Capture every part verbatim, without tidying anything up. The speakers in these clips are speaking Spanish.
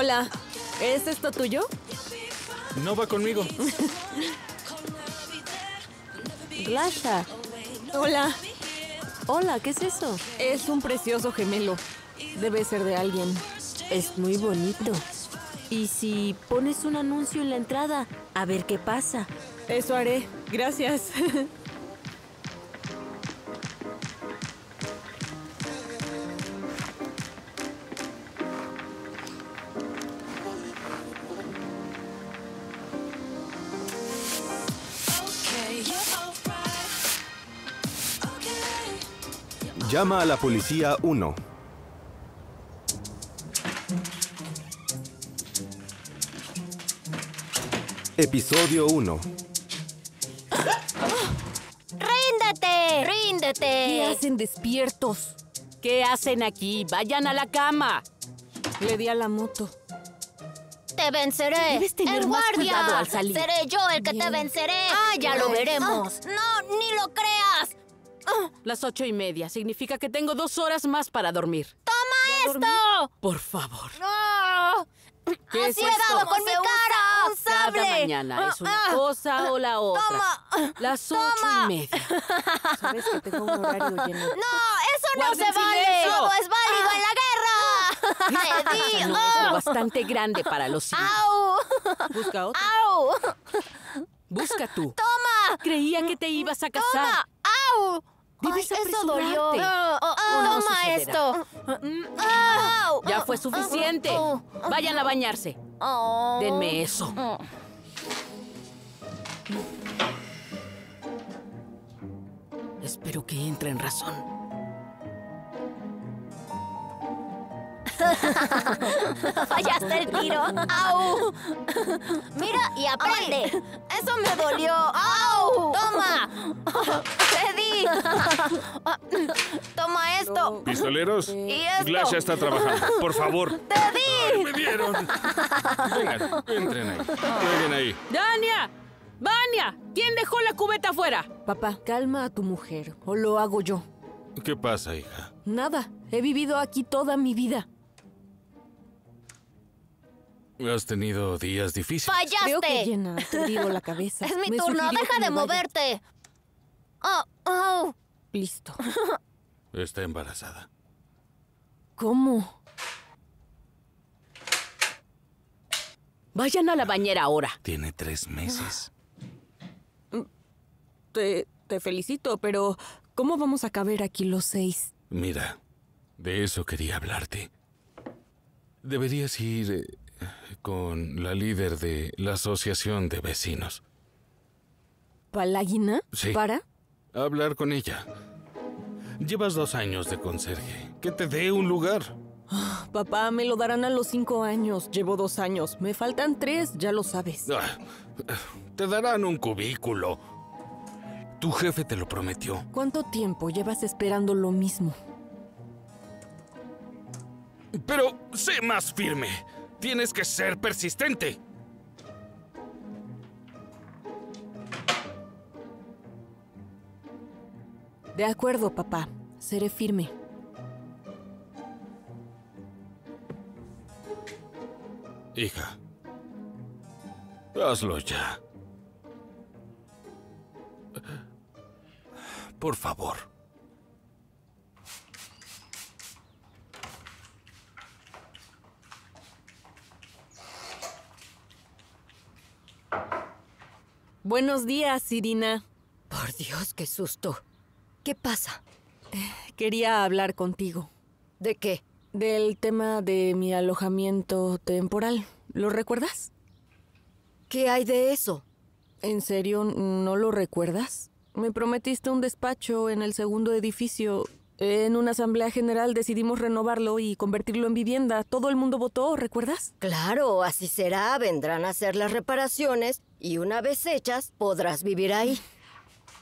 Hola, ¿es esto tuyo? No va conmigo. Glasha. Hola. Hola, ¿qué es eso? Es un precioso gemelo. Debe ser de alguien. Es muy bonito. ¿Y si pones un anuncio en la entrada? A ver qué pasa. Eso haré. Gracias. Llama a la policía uno. Episodio uno. ¡Ríndete! ¡Ríndete! ¿Qué hacen despiertos? ¿Qué hacen aquí? ¡Vayan a la cama! Le di a la moto. ¡Te venceré! Debes tener más cuidado al salir. ¡Seré yo el que te venceré! ¡Ah, ya lo veremos! ¡No, ni lo creas! Las ocho y media. Significa que tengo dos horas más para dormir. ¡Toma esto! Por favor. ¡No! ¿Qué es esto? ¡Así he dado con mi cara! ¡Un sable! Cada mañana es una cosa o la otra. ¡Toma! Las ocho y media. ¿Sabes que tengo un horario lleno? ¡No! ¡Eso no se vale! ¡Todo es válido en la guerra! ¡Te di! ¡Es bastante grande para los hijos! ¡Au! Busca otro. ¡Au! Busca tú. ¡Toma! Creía que te ibas a casar. ¡Toma! ¡Au! Debes apresurarte. Eso dolió. Oh, oh, oh, no toma esto. Oh, ya fue suficiente. Oh, oh, oh. Vayan a bañarse. Oh. Denme eso. Oh. Espero que entre en razón. Fallaste el tiro. ¡Au! Mira y aprende. Ay, eso me dolió. ¡Au! ¡Toma! ¡Te di! ¡Toma esto! ¿Pistoleros? ¿Y esto? Glasha está trabajando. Por favor. ¡Te di! Ay, ¡me dieron! Vengan, entren ahí. Jueguen ahí. ¡Dania! ¡Dania! ¿Quién dejó la cubeta afuera? Papá, calma a tu mujer o lo hago yo. ¿Qué pasa, hija? Nada. He vivido aquí toda mi vida. Has tenido días difíciles. ¡Fallaste! Creo que Jenna ha perdido la cabeza. Es mi turno. Deja de moverte. Oh, oh. Listo. Está embarazada. ¿Cómo? Vayan a la bañera ahora. Tiene tres meses. Te, te felicito, pero ¿cómo vamos a caber aquí los seis? Mira, de eso quería hablarte. Deberías ir con la líder de la asociación de vecinos. ¿Palaguina? Sí. ¿Para? Hablar con ella. Llevas dos años de conserje. Que te dé un lugar. Oh, papá, me lo darán a los cinco años. Llevo dos años. Me faltan tres, ya lo sabes. Ah, te darán un cubículo. Tu jefe te lo prometió. ¿Cuánto tiempo llevas esperando lo mismo? Pero sé más firme. Tienes que ser persistente. De acuerdo, papá. Seré firme. Hija, hazlo ya. Por favor. Buenos días, Irina. Por Dios, qué susto. ¿Qué pasa? Quería hablar contigo. ¿De qué? Del tema de mi alojamiento temporal. ¿Lo recuerdas? ¿Qué hay de eso? ¿En serio no lo recuerdas? Me prometiste un despacho en el segundo edificio. En una asamblea general decidimos renovarlo y convertirlo en vivienda. Todo el mundo votó, ¿recuerdas? Claro, así será. Vendrán a hacer las reparaciones y una vez hechas podrás vivir ahí.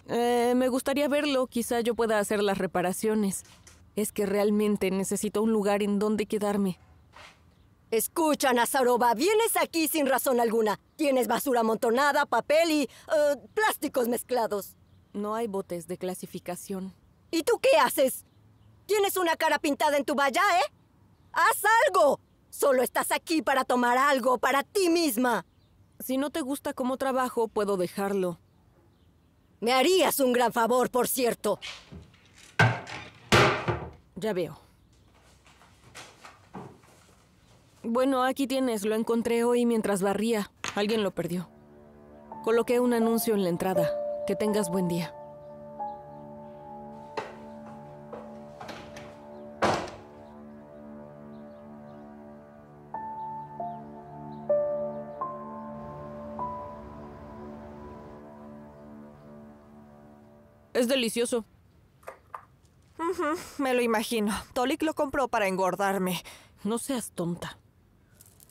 Eh, me gustaría verlo. Quizá yo pueda hacer las reparaciones. Es que realmente necesito un lugar en donde quedarme. Escucha, Nazarova, vienes aquí sin razón alguna. Tienes basura amontonada, papel y uh, plásticos mezclados. No hay botes de clasificación. ¿Y tú qué haces? ¿Tienes una cara pintada en tu valla, eh? ¡Haz algo! Solo estás aquí para tomar algo para ti misma. Si no te gusta cómo trabajo, puedo dejarlo. Me harías un gran favor, por cierto. Ya veo. Bueno, aquí tienes. Lo encontré hoy mientras barría. Alguien lo perdió. Coloqué un anuncio en la entrada. Que tengas buen día. Es delicioso. Uh-huh. Me lo imagino. Tolik lo compró para engordarme. No seas tonta.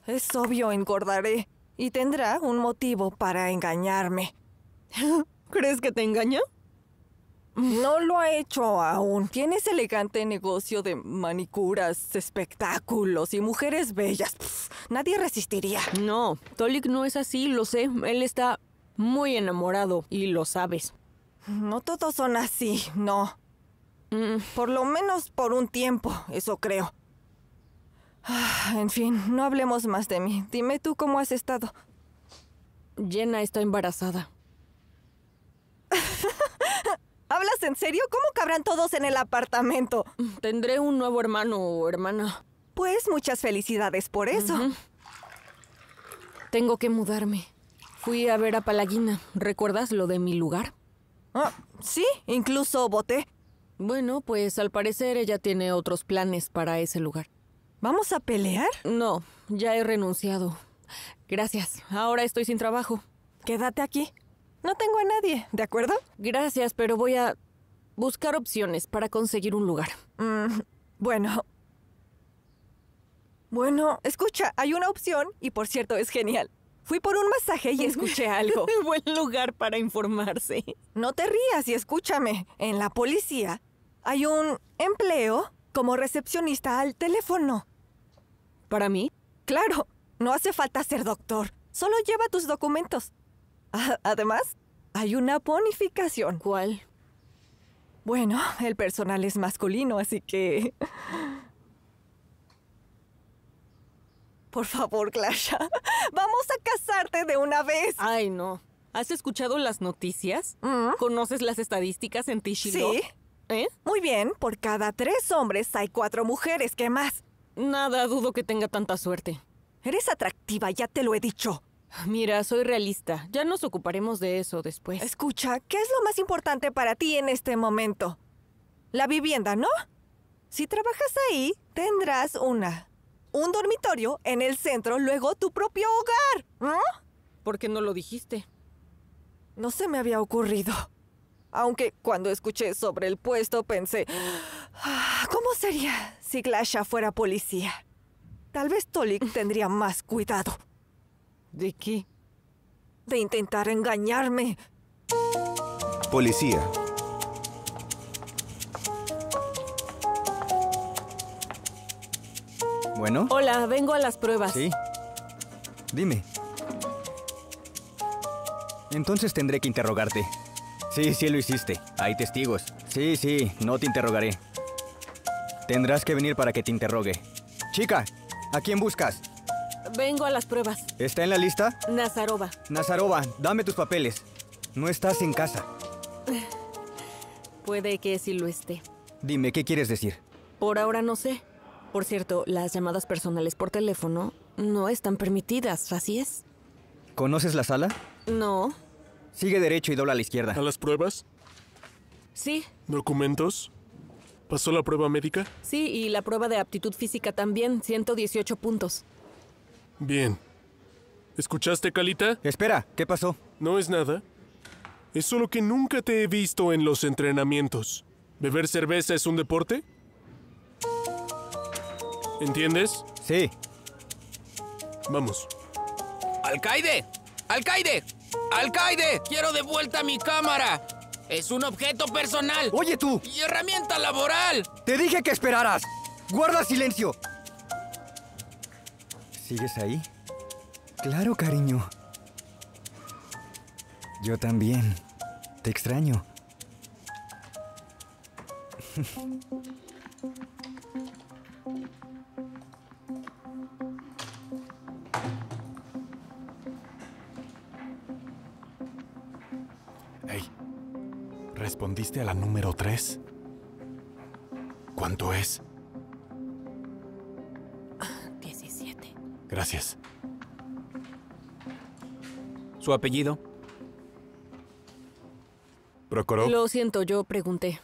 Es obvio, engordaré. Y tendrá un motivo para engañarme. ¿Crees que te engaña? No lo ha hecho aún. Tiene ese elegante negocio de manicuras, espectáculos y mujeres bellas. Pff, nadie resistiría. No, Tolik no es así, lo sé. Él está muy enamorado y lo sabes. No todos son así, no. Mm. Por lo menos por un tiempo, eso creo. Ah, en fin, no hablemos más de mí. Dime tú cómo has estado. Jenna está embarazada. ¿Hablas en serio? ¿Cómo cabrán todos en el apartamento? Tendré un nuevo hermano o hermana. Pues muchas felicidades por eso. Uh-huh. Tengo que mudarme. Fui a ver a Palaguina. ¿Recuerdas lo de mi lugar? Ah, sí, incluso voté. Bueno, pues al parecer ella tiene otros planes para ese lugar. ¿Vamos a pelear? No, ya he renunciado. Gracias, ahora estoy sin trabajo. Quédate aquí. No tengo a nadie, ¿de acuerdo? Gracias, pero voy a buscar opciones para conseguir un lugar. Mm, bueno. Bueno, escucha, hay una opción y por cierto es genial. Fui por un masaje y escuché algo. Buen lugar para informarse. No te rías y escúchame. En la policía hay un empleo como recepcionista al teléfono. ¿Para mí? Claro. No hace falta ser doctor. Solo lleva tus documentos. A- además, hay una bonificación. ¿Cuál? Bueno, el personal es masculino, así que... Por favor, Glasha, vamos a casarte de una vez. Ay, no. ¿Has escuchado las noticias? ¿Mm? ¿Conoces las estadísticas en Tishilov? Sí. ¿Eh? Muy bien, por cada tres hombres hay cuatro mujeres. ¿Qué más? Nada, dudo que tenga tanta suerte. Eres atractiva, ya te lo he dicho. Mira, soy realista. Ya nos ocuparemos de eso después. Escucha, ¿qué es lo más importante para ti en este momento? La vivienda, ¿no? Si trabajas ahí, tendrás una... un dormitorio en el centro, luego tu propio hogar. ¿Mm? ¿Por qué no lo dijiste? No se me había ocurrido. Aunque cuando escuché sobre el puesto pensé... ¿Cómo sería si Glasha fuera policía? Tal vez Tolik tendría más cuidado. ¿De qué? De intentar engañarme. Policía. Bueno. Hola, vengo a las pruebas. Sí. Dime. Entonces tendré que interrogarte. Sí, sí lo hiciste. Hay testigos. Sí, sí, no te interrogaré. Tendrás que venir para que te interrogue. Chica, ¿a quién buscas? Vengo a las pruebas. ¿Está en la lista? Nazarova. Nazarova, dame tus papeles. No estás en casa. Puede que sí lo esté. Dime, ¿qué quieres decir? Por ahora no sé. Por cierto, las llamadas personales por teléfono no están permitidas, ¿así es? ¿Conoces la sala? No. Sigue derecho y dobla a la izquierda. ¿A las pruebas? Sí. ¿Documentos? ¿Pasó la prueba médica? Sí, y la prueba de aptitud física también, ciento dieciocho puntos. Bien. ¿Escuchaste, Kalita? Espera, ¿qué pasó? No es nada. Es solo que nunca te he visto en los entrenamientos. ¿Beber cerveza es un deporte? ¿Entiendes? Sí. Vamos. ¡Alcaide! ¡Alcaide! ¡Alcaide! ¡Quiero de vuelta mi cámara! ¡Es un objeto personal! ¡Oye tú! ¡Y herramienta laboral! ¡Te dije que esperaras! ¡Guarda silencio! ¿Sigues ahí? Claro, cariño. Yo también. Te extraño. ¿Respondiste a la número tres? ¿Cuánto es? diecisiete. Gracias. ¿Su apellido? ¿Prokhorov? Lo siento, yo pregunté.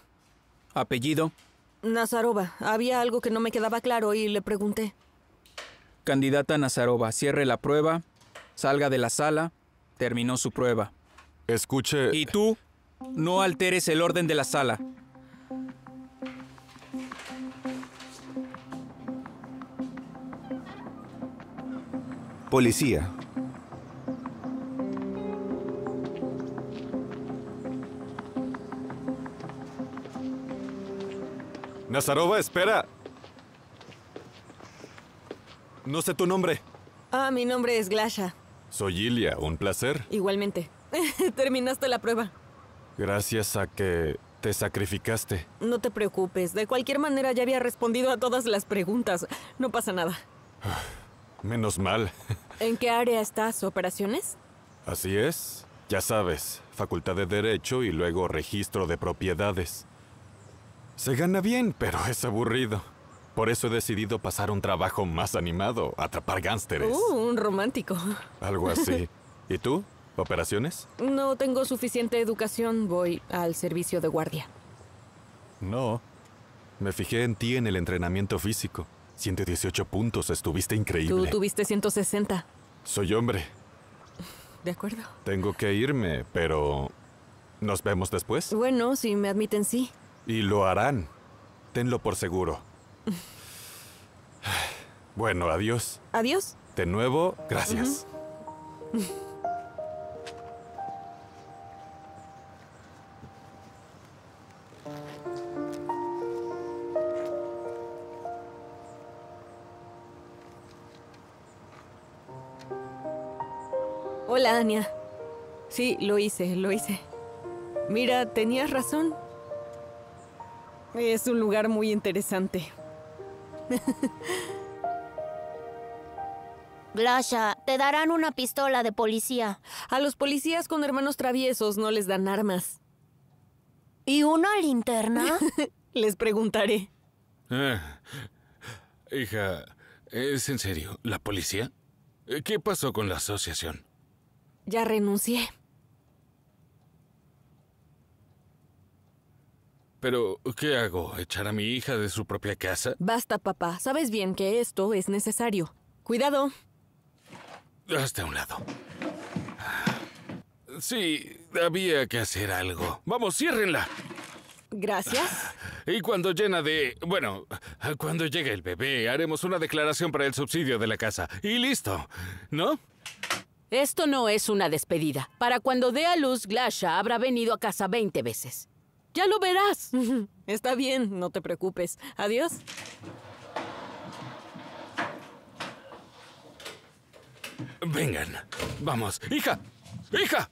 ¿Apellido? Nazarova. Había algo que no me quedaba claro y le pregunté. Candidata Nazarova, cierre la prueba, salga de la sala, terminó su prueba. Escuche... Y tú, no alteres el orden de la sala. Policía. Nazarova, espera. No sé tu nombre. Ah, mi nombre es Glasha. Soy Ilya, un placer. Igualmente. Terminaste la prueba. Gracias a que te sacrificaste. No te preocupes. De cualquier manera ya había respondido a todas las preguntas. No pasa nada. Menos mal. ¿En qué área estás? ¿Operaciones? Así es. Ya sabes, Facultad de Derecho y luego Registro de Propiedades. Se gana bien, pero es aburrido. Por eso he decidido pasar un trabajo más animado, atrapar gánsteres. Uh, un romántico. Algo así. ¿Y tú? ¿Operaciones? No tengo suficiente educación, voy al servicio de guardia. No. Me fijé en ti en el entrenamiento físico. ciento dieciocho puntos, estuviste increíble. Tú tuviste ciento sesenta. Soy hombre. De acuerdo. Tengo que irme, pero... ¿nos vemos después? Bueno, si me admiten, sí. Y lo harán. Tenlo por seguro. Bueno, adiós. ¿Adiós? De nuevo, gracias. Uh-huh. Hola, Anya. Sí, lo hice, lo hice. Mira, tenías razón. Es un lugar muy interesante. Glasha, te darán una pistola de policía. A los policías con hermanos traviesos no les dan armas. ¿Y una linterna? Les preguntaré. Ah, hija, ¿es en serio la policía? ¿Qué pasó con la asociación? Ya renuncié. ¿Pero qué hago? ¿Echar a mi hija de su propia casa? Basta, papá. Sabes bien que esto es necesario. ¡Cuidado! Hasta un lado. Sí, había que hacer algo. ¡Vamos, ciérrenla! Gracias. Y cuando llena de... Bueno, cuando llegue el bebé, haremos una declaración para el subsidio de la casa. Y listo, ¿no? Esto no es una despedida. Para cuando dé a luz, Glasha habrá venido a casa veinte veces. ¡Ya lo verás! Está bien, no te preocupes. Adiós. Vengan. Vamos. ¡Hija! ¡Hija!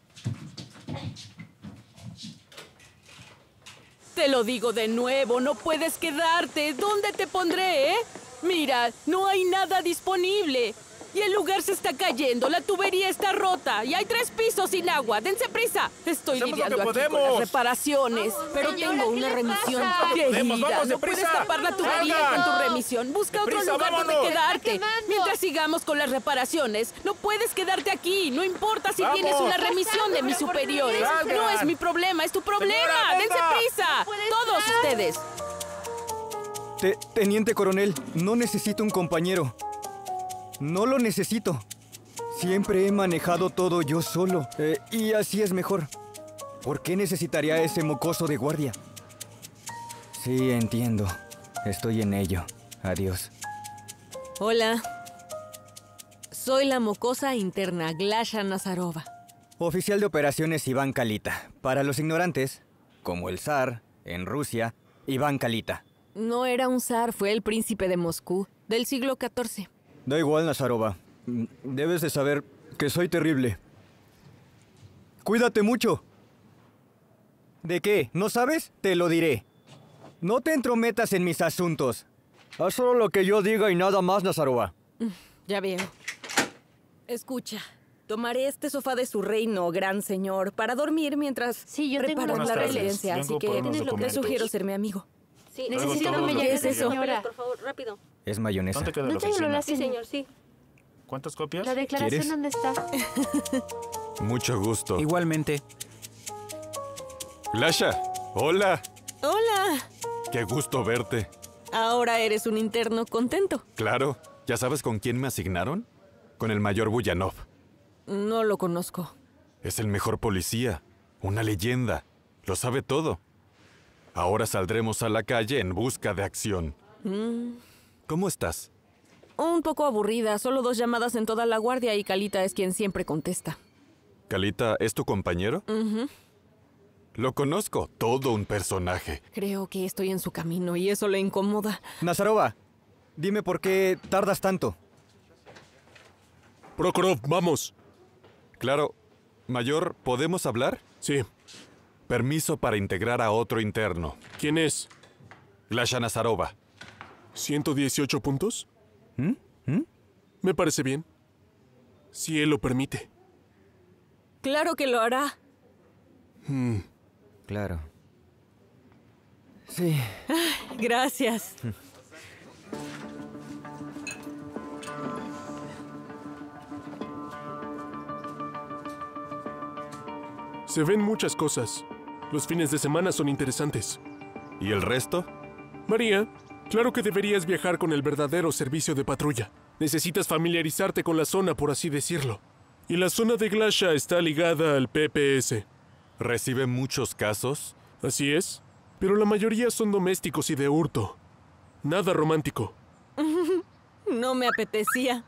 Te lo digo de nuevo, no puedes quedarte. ¿Dónde te pondré, eh? Mira, no hay nada disponible. Y el lugar se está cayendo, la tubería está rota y hay tres pisos sin agua. ¡Dense prisa! Estoy Hacemos lidiando aquí podemos. con las reparaciones, vamos, pero señora, tengo una remisión querida. No puedes tapar la tubería Salgan. con tu remisión. Busca otro prisa, lugar vámonos. donde quedarte. Mientras sigamos con las reparaciones, no puedes quedarte aquí. No importa si vamos. tienes una remisión de mis superiores. Salgan. No es mi problema, es tu problema. Señora, ¡dense prisa! No Todos estar. ustedes. Te- Teniente coronel, no necesito un compañero. No lo necesito. Siempre he manejado todo yo solo. Eh, y así es mejor. ¿Por qué necesitaría a ese mocoso de guardia? Sí, entiendo. Estoy en ello. Adiós. Hola. Soy la mocosa interna, Glasha Nazarova. Oficial de operaciones Iván Kalita. Para los ignorantes, como el zar, en Rusia, Iván Kalita. No era un zar, fue el príncipe de Moscú, del siglo catorce. Da igual, Nazarova. Debes de saber que soy terrible. ¡Cuídate mucho! ¿De qué? ¿No sabes? Te lo diré. No te entrometas en mis asuntos. Haz solo lo que yo diga y nada más, Nazarova. Ya veo. Escucha, Tomaré este sofá de su reino, gran señor, para dormir mientras sí, yo preparo tengo la tardes. Residencia. Vengo así que te documentos. Sugiero ser mi amigo. Sí, necesito que me lleves eso. Señora, por favor, rápido. Es mayonesa. ¿Dónde queda la oficina? No, sí, señor, sí. ¿Cuántas copias? La declaración, ¿quieres? ¿Dónde está? Mucho gusto. Igualmente. Glasha, hola. Hola. Qué gusto verte. Ahora eres un interno contento. Claro. ¿Ya sabes con quién me asignaron? Con el mayor Buyanov. No lo conozco. Es el mejor policía. Una leyenda. Lo sabe todo. Ahora saldremos a la calle en busca de acción. Mm. ¿Cómo estás? Un poco aburrida. Solo dos llamadas en toda la guardia y Kalita es quien siempre contesta. ¿Kalita es tu compañero? Uh-huh. Lo conozco. Todo un personaje. Creo que estoy en su camino y eso le incomoda. Nazarova, dime por qué tardas tanto. Prokhorov, vamos. Claro. Mayor, ¿podemos hablar? Sí. Permiso para integrar a otro interno. ¿Quién es? Glasha Nazarova. ¿ciento dieciocho puntos? ¿Mm? ¿Mm? Me parece bien. Si él lo permite. Claro que lo hará. Mm. Claro. Sí. Ah, gracias. Se ven muchas cosas. Los fines de semana son interesantes. ¿Y el resto? María, claro que deberías viajar con el verdadero servicio de patrulla. Necesitas familiarizarte con la zona, por así decirlo. Y la zona de Glasha está ligada al P P S. ¿Recibe muchos casos? Así es, pero la mayoría son domésticos y de hurto. Nada romántico. No me apetecía.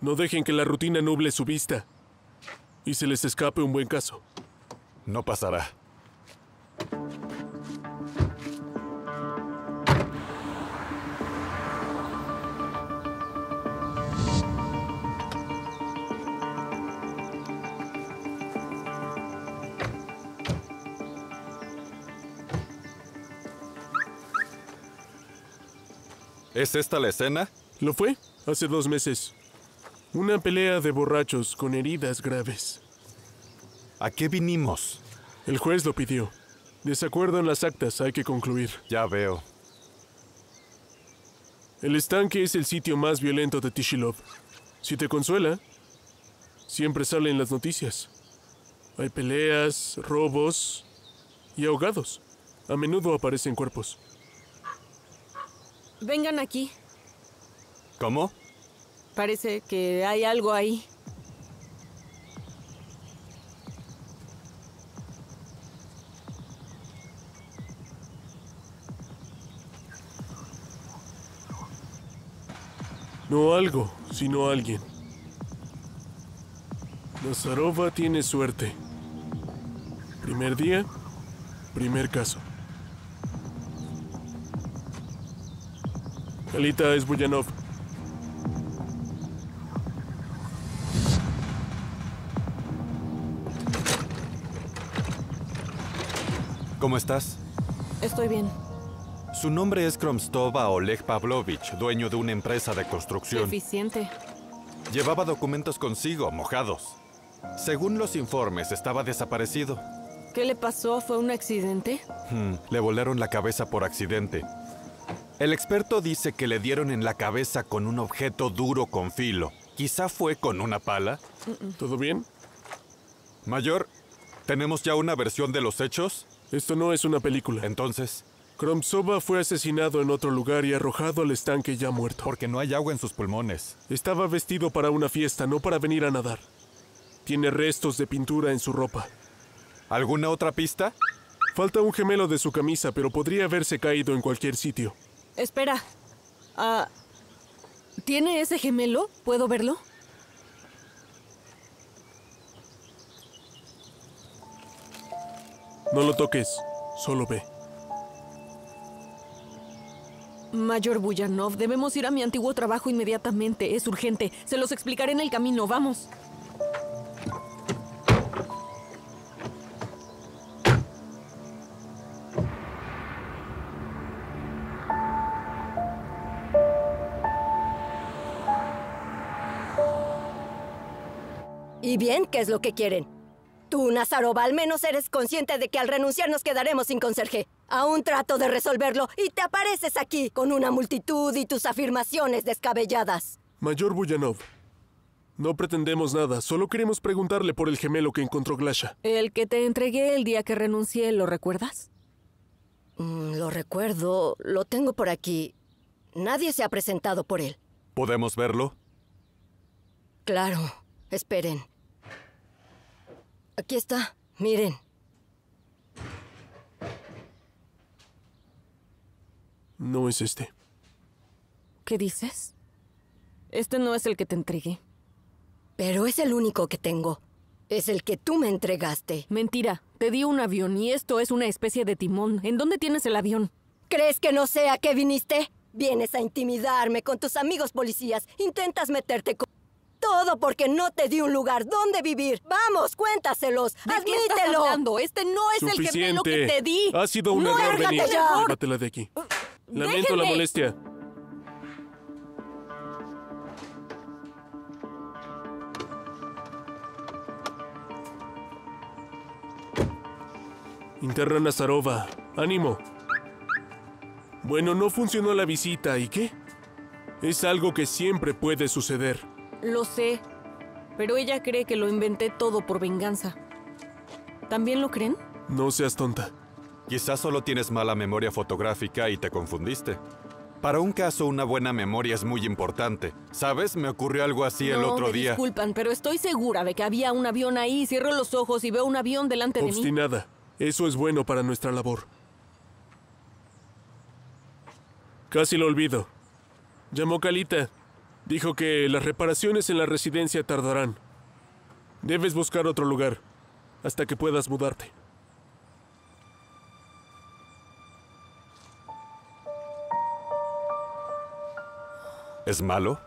No dejen que la rutina nuble su vista y se les escape un buen caso. No pasará. ¿Es esta la escena? Lo fue, hace dos meses. Una pelea de borrachos con heridas graves. ¿A qué vinimos? El juez lo pidió. Desacuerdo en las actas, hay que concluir. Ya veo. El estanque es el sitio más violento de Tishilov. Si te consuela, siempre salen las noticias. Hay peleas, robos y ahogados. A menudo aparecen cuerpos. Vengan aquí. ¿Cómo? Parece que hay algo ahí. No algo, sino alguien. Nazarova tiene suerte. Primer día, primer caso. Kalita es Buyanov. ¿Cómo estás? Estoy bien. Su nombre es Kromstova Oleg Pavlovich, dueño de una empresa de construcción. Eficiente. Llevaba documentos consigo, mojados. Según los informes, estaba desaparecido. ¿Qué le pasó? ¿Fue un accidente? Hmm, le volaron la cabeza por accidente. El experto dice que le dieron en la cabeza con un objeto duro con filo. Quizá fue con una pala. Uh-uh. ¿Todo bien? Mayor, ¿tenemos ya una versión de los hechos? Esto no es una película. Entonces... Kromstova fue asesinado en otro lugar y arrojado al estanque ya muerto. Porque no hay agua en sus pulmones. Estaba vestido para una fiesta, no para venir a nadar. Tiene restos de pintura en su ropa. ¿Alguna otra pista? Falta un gemelo de su camisa, pero podría haberse caído en cualquier sitio. Espera. Uh, ¿Tiene ese gemelo? ¿Puedo verlo? No lo toques, solo ve. Mayor Buyanov, debemos ir a mi antiguo trabajo inmediatamente. Es urgente. Se los explicaré en el camino. Vamos. ¿Y bien? ¿Qué es lo que quieren? Tú, Nazarova, al menos eres consciente de que al renunciar nos quedaremos sin conserje. Aún trato de resolverlo y te apareces aquí con una multitud y tus afirmaciones descabelladas. Mayor Buyanov, no pretendemos nada. Solo queremos preguntarle por el gemelo que encontró Glasha. El que te entregué el día que renuncié, ¿lo recuerdas? Mm, lo recuerdo. Lo tengo por aquí. Nadie se ha presentado por él. ¿Podemos verlo? Claro. Esperen. Aquí está. Miren. No es este. ¿Qué dices? Este no es el que te entregué. Pero es el único que tengo. Es el que tú me entregaste. Mentira. Te di un avión y esto es una especie de timón. ¿En dónde tienes el avión? ¿Crees que no sé a qué viniste? Vienes a intimidarme con tus amigos policías. Intentas meterte con... Todo porque no te di un lugar donde vivir. ¡Vamos, cuéntaselos! ¡Admítelo! ¿De qué estás hablando? Este no es Suficiente. el gemelo que te di. Ha sido un no error, venir. Llévatela de aquí. Lamento Déjeme. la molestia. Interna Nazarova, ánimo. Bueno, no funcionó la visita, ¿y qué? Es algo que siempre puede suceder. Lo sé, pero ella cree que lo inventé todo por venganza. ¿También lo creen? No seas tonta. Quizás solo tienes mala memoria fotográfica y te confundiste. Para un caso, una buena memoria es muy importante. ¿Sabes? Me ocurrió algo así no, el otro me día. Disculpan, pero estoy segura de que había un avión ahí. Cierro los ojos y veo un avión delante de mí. Obstinada. Eso es bueno para nuestra labor. Casi lo olvido. Llamó Kalita. Dijo que las reparaciones en la residencia tardarán. Debes buscar otro lugar hasta que puedas mudarte. ¿Es malo?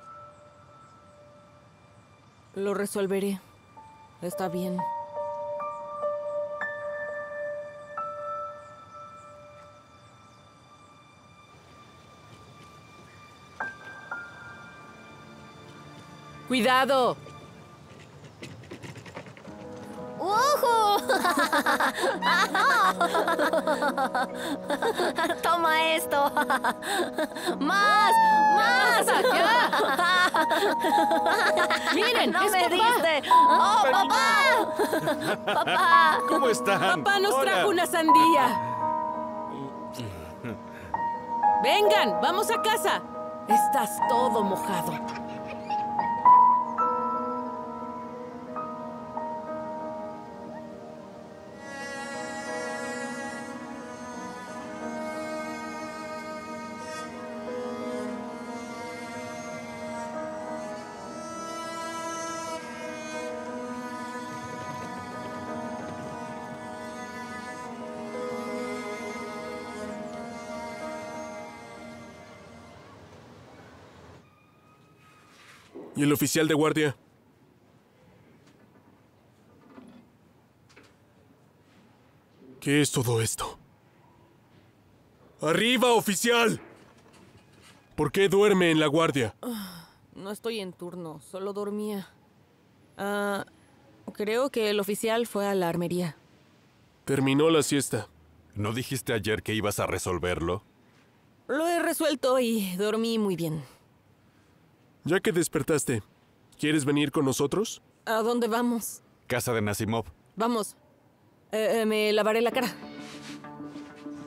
Lo resolveré. Está bien. ¡Cuidado! ¡Ojo! ¡Toma esto! ¡Más! ¡Más! ¡Ya! ¡Miren! ¡No es me papá. diste! ¡Oh, papá! ¡Papá! ¿Cómo están? Papá nos Hola. trajo una sandía. ¡Vengan! ¡Vamos a casa! Estás todo mojado. ¿Y el oficial de guardia? ¿Qué es todo esto? ¡Arriba, oficial! ¿Por qué duerme en la guardia? No estoy en turno, solo dormía. Ah, creo que el oficial fue a la armería. Terminó la siesta. ¿No dijiste ayer que ibas a resolverlo? Lo he resuelto y dormí muy bien. Ya que despertaste, ¿quieres venir con nosotros? ¿A dónde vamos? Casa de Nazimov. Vamos. Eh, eh, me lavaré la cara.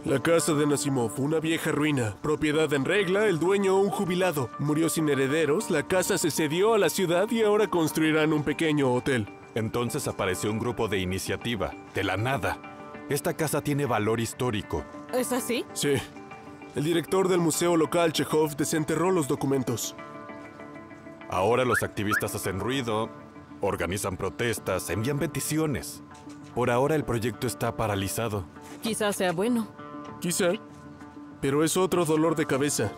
La casa de Nazimov, una vieja ruina. Propiedad en regla, el dueño un jubilado. Murió sin herederos, la casa se cedió a la ciudad y ahora construirán un pequeño hotel. Entonces apareció un grupo de iniciativa, de la nada. Esta casa tiene valor histórico. ¿Es así? Sí. El director del museo local, Chéjov, desenterró los documentos. Ahora los activistas hacen ruido, organizan protestas, envían peticiones. Por ahora el proyecto está paralizado. Quizás sea bueno. Quizá, pero es otro dolor de cabeza.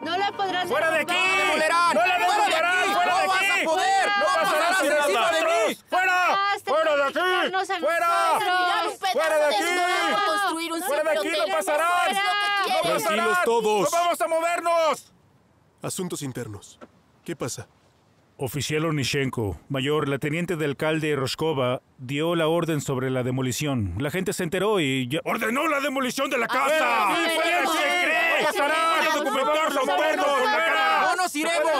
¡No la podrás ¡Fuera de aquí! ¡No la devolverán! ¡Fuera de aquí! ¡No vas a poder! ¡No pasarás encima de mí! ¡Fuera! ¡Fuera de aquí! ¡Fuera! ¡Fuera de aquí! ¡Fuera de aquí! ¡No pasarán! ¡No pasarán! ¡Tranquilos todos! ¡No vamos a movernos! Asuntos internos. ¿Qué pasa? Oficial Onishenko, mayor, la teniente de alcalde Roshkova dio la orden sobre la demolición. La gente se enteró y ya... ¡Ordenó la demolición de la casa! ¡No nos iremos! ¡No nos iremos!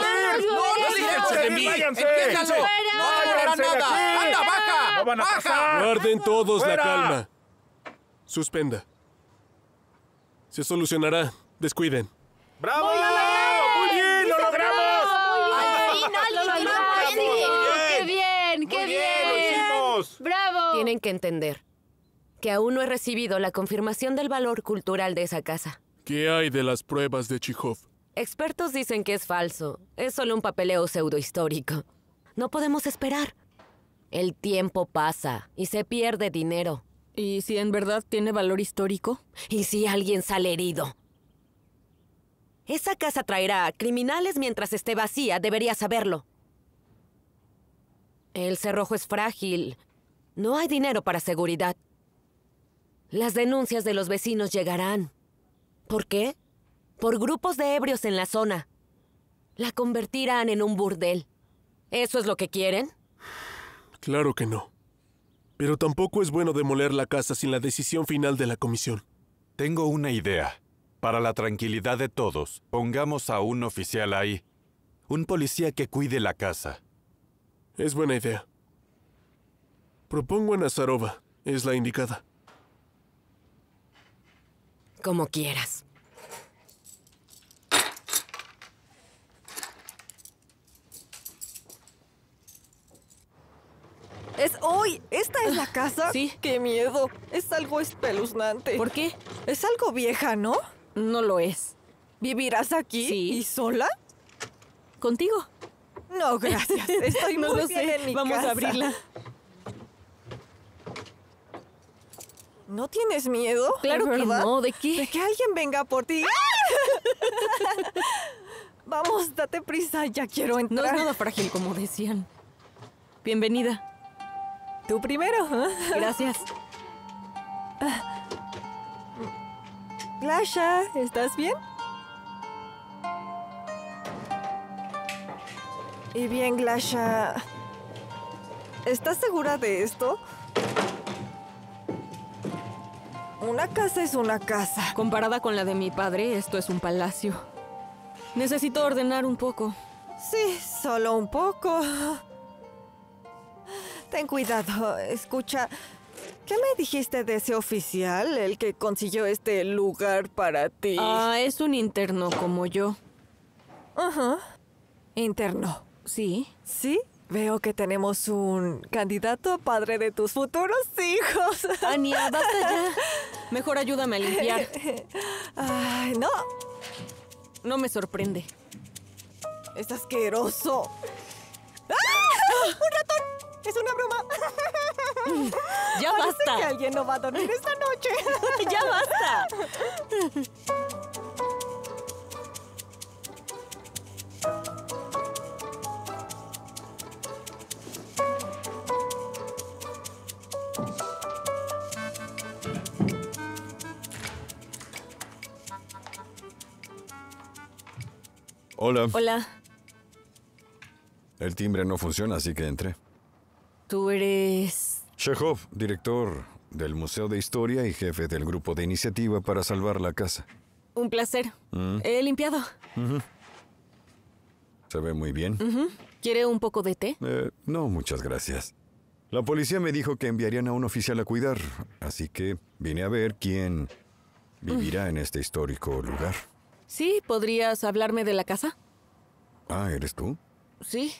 ¡Entiéndanlo! ¡No hará nada! ¡Anda, baja! ¡No van a pasar! Guarden todos la calma. Suspenda. Se solucionará. Descuiden. ¡Bravo! ¡Bravo! Tienen que entender que aún no he recibido la confirmación del valor cultural de esa casa. ¿Qué hay de las pruebas de Chéjov? Expertos dicen que es falso. Es solo un papeleo pseudohistórico. No podemos esperar. El tiempo pasa y se pierde dinero. ¿Y si en verdad tiene valor histórico? ¿Y si alguien sale herido? Esa casa traerá a criminales mientras esté vacía. Debería saberlo. El cerrojo es frágil. No hay dinero para seguridad. Las denuncias de los vecinos llegarán. ¿Por qué? Por grupos de ebrios en la zona. La convertirán en un burdel. ¿Eso es lo que quieren? Claro que no. Pero tampoco es bueno demoler la casa sin la decisión final de la comisión. Tengo una idea. Para la tranquilidad de todos, pongamos a un oficial ahí. Un policía que cuide la casa. Es buena idea. Propongo a Nazarova. Es la indicada. Como quieras. ¡Es hoy! ¿Esta es la casa? Sí. ¡Qué miedo! Es algo espeluznante. ¿Por qué? Es algo vieja, ¿no? No lo es. ¿Vivirás aquí? Sí. ¿Y sola? Contigo. No, gracias. Estoy no muy lo bien sé. En mi Vamos casa. A abrirla. ¿No tienes miedo? Claro que no. ¿De qué? De que alguien venga por ti. ¡Ah! Vamos, date prisa. Ya quiero entrar. No es nada frágil, como decían. Bienvenida. Tú primero. ¿Eh? Gracias. Glasha, ¿estás bien? Y bien, Glasha, ¿estás segura de esto? Una casa es una casa. Comparada con la de mi padre, esto es un palacio. Necesito ordenar un poco. Sí, solo un poco. Ten cuidado. Escucha, ¿qué me dijiste de ese oficial, el que consiguió este lugar para ti? Ah, es un interno como yo. Ajá. Interno. ¿Sí? ¿Sí? Veo que tenemos un candidato a padre de tus futuros hijos. Anya, basta ya. Mejor ayúdame a limpiar. Ay, no. No me sorprende. Es asqueroso. ¡Ah! ¡Un ratón! ¡Es una broma! ¡Ya Parece basta! que alguien no va a dormir esta noche. ¡Ya basta! Hola. Hola. El timbre no funciona, así que entré. Tú eres... Chéjov, director del Museo de Historia y jefe del grupo de iniciativa para salvar la casa. Un placer. ¿Mm? He limpiado. Uh-huh. Se ve muy bien. Uh-huh. ¿Quiere un poco de té? Eh, no, muchas gracias. La policía me dijo que enviarían a un oficial a cuidar, así que vine a ver quién vivirá uh. en este histórico lugar. Sí, ¿podrías hablarme de la casa? Ah, ¿eres tú? Sí.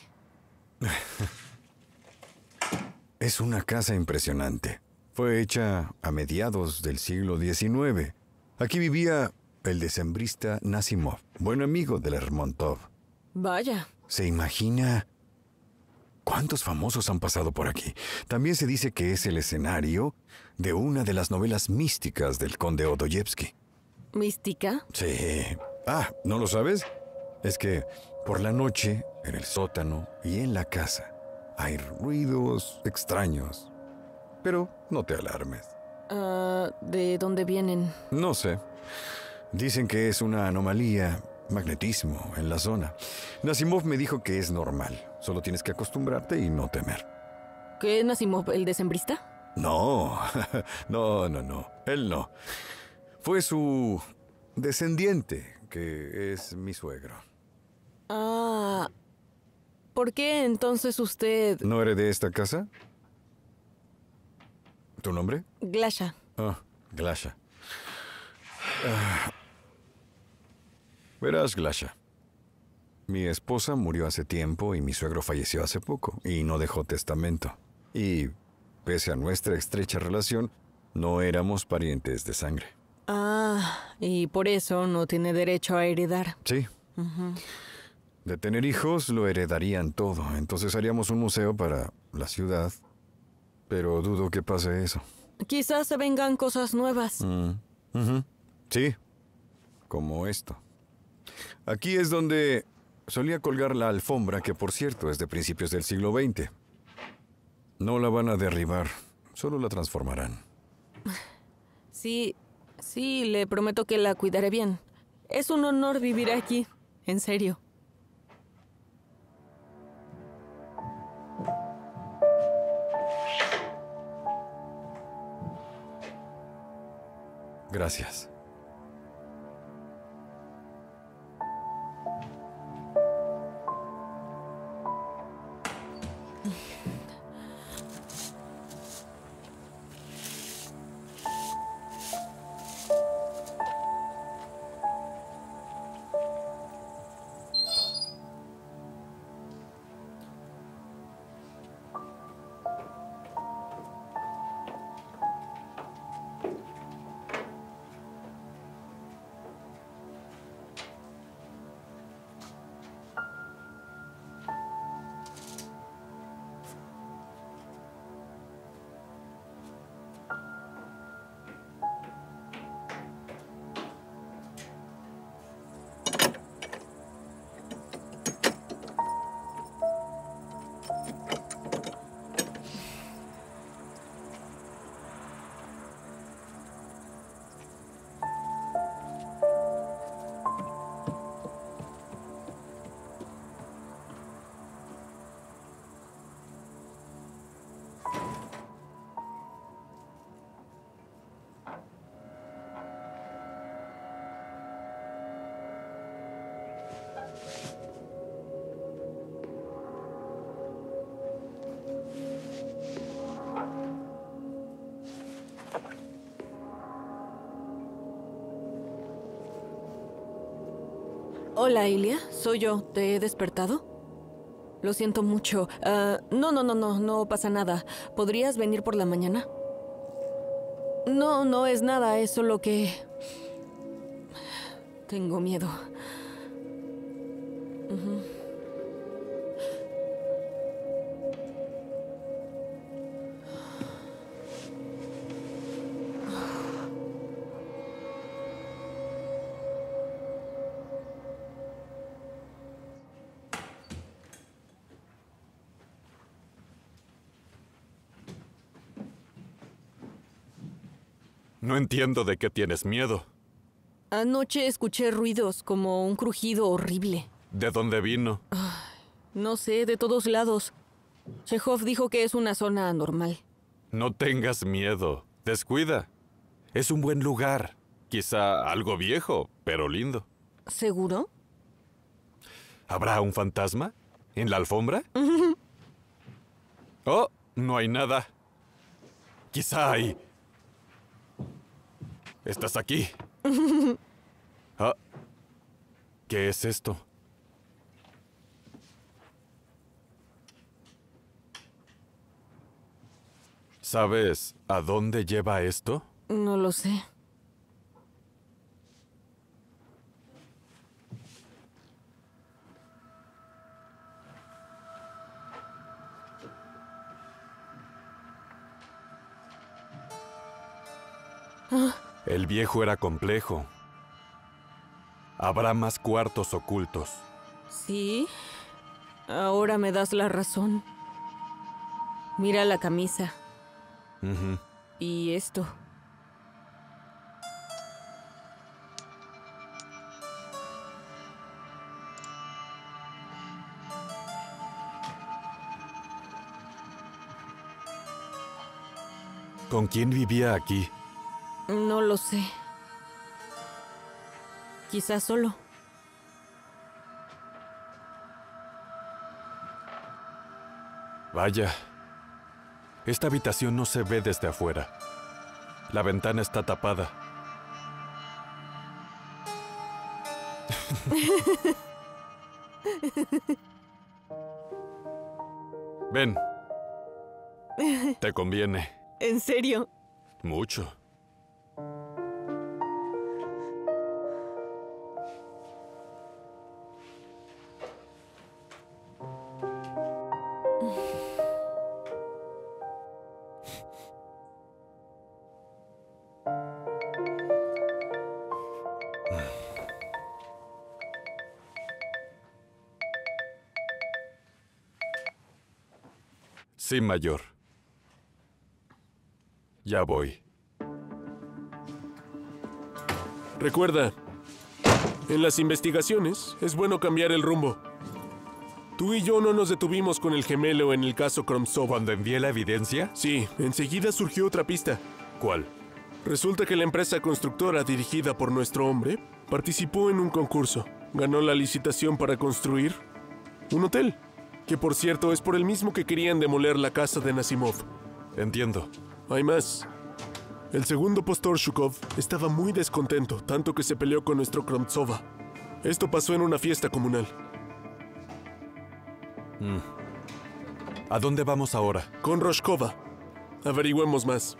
Es una casa impresionante. Fue hecha a mediados del siglo diecinueve. Aquí vivía el decembrista Nazimov, buen amigo de Lermontov. Vaya. ¿Se imagina cuántos famosos han pasado por aquí? También se dice que es el escenario de una de las novelas místicas del conde Odoyevsky. ¿Mística? Sí. Ah, ¿no lo sabes? Es que por la noche, en el sótano y en la casa, Hay ruidos extraños, pero no te alarmes. Uh, ¿De dónde vienen? No sé. Dicen que es una anomalía, magnetismo en la zona. Nazimov me dijo que es normal. Solo tienes que acostumbrarte y no temer. ¿Qué es Nazimov, el decembrista? No, no, no, no. Él no. Fue su descendiente, que es mi suegro. Ah, ¿por qué entonces usted...? ¿No eres de esta casa? ¿Tu nombre? Glasha. Ah, Glasha. Ah. Verás, Glasha. Mi esposa murió hace tiempo y mi suegro falleció hace poco y no dejó testamento. Y, pese a nuestra estrecha relación, no éramos parientes de sangre. Ah, y por eso no tiene derecho a heredar. Sí. Uh-huh. De tener hijos lo heredarían todo. Entonces haríamos un museo para la ciudad. Pero dudo que pase eso. Quizás se vengan cosas nuevas. Mm. Uh-huh. Sí, como esto. Aquí es donde solía colgar la alfombra, que por cierto es de principios del siglo veinte. No la van a derribar, solo la transformarán. Sí, sí, le prometo que la cuidaré bien. Es un honor vivir aquí, en serio. Gracias. Hola, Ilya. Soy yo. ¿Te he despertado? Lo siento mucho. Uh, no, no, no, no. No pasa nada. ¿Podrías venir por la mañana? No, no es nada. Es solo que... tengo miedo. Uh-huh. No entiendo de qué tienes miedo. Anoche escuché ruidos, como un crujido horrible. ¿De dónde vino? No sé, de todos lados. Chéjov dijo que es una zona anormal. No tengas miedo. Descuida. Es un buen lugar. Quizá algo viejo, pero lindo. ¿Seguro? ¿Habrá un fantasma? ¿En la alfombra? Oh, no hay nada. Quizá hay... ¿Estás aquí? Ah, ¿qué es esto? ¿Sabes a dónde lleva esto? No lo sé. Ah. El viejo era complejo. Habrá más cuartos ocultos. Sí, ahora me das la razón. Mira la camisa. Uh-huh. Y esto. ¿Con quién vivía aquí? No lo sé. Quizás solo. Vaya. Esta habitación no se ve desde afuera. La ventana está tapada. Ven. Te conviene. ¿En serio? Mucho. Sí, mayor. Ya voy. Recuerda, en las investigaciones es bueno cambiar el rumbo. Tú y yo no nos detuvimos con el gemelo en el caso Kromstova. ¿Cuando envié la evidencia? Sí, enseguida surgió otra pista. ¿Cuál? Resulta que la empresa constructora dirigida por nuestro hombre participó en un concurso. Ganó la licitación para construir un hotel. Que por cierto, es por el mismo que querían demoler la casa de Nazimov. Entiendo. Hay más. El segundo postor Zhukov estaba muy descontento, tanto que se peleó con nuestro Kromstova. Esto pasó en una fiesta comunal. Mm. ¿A dónde vamos ahora? Con Roshkova. Averigüemos más.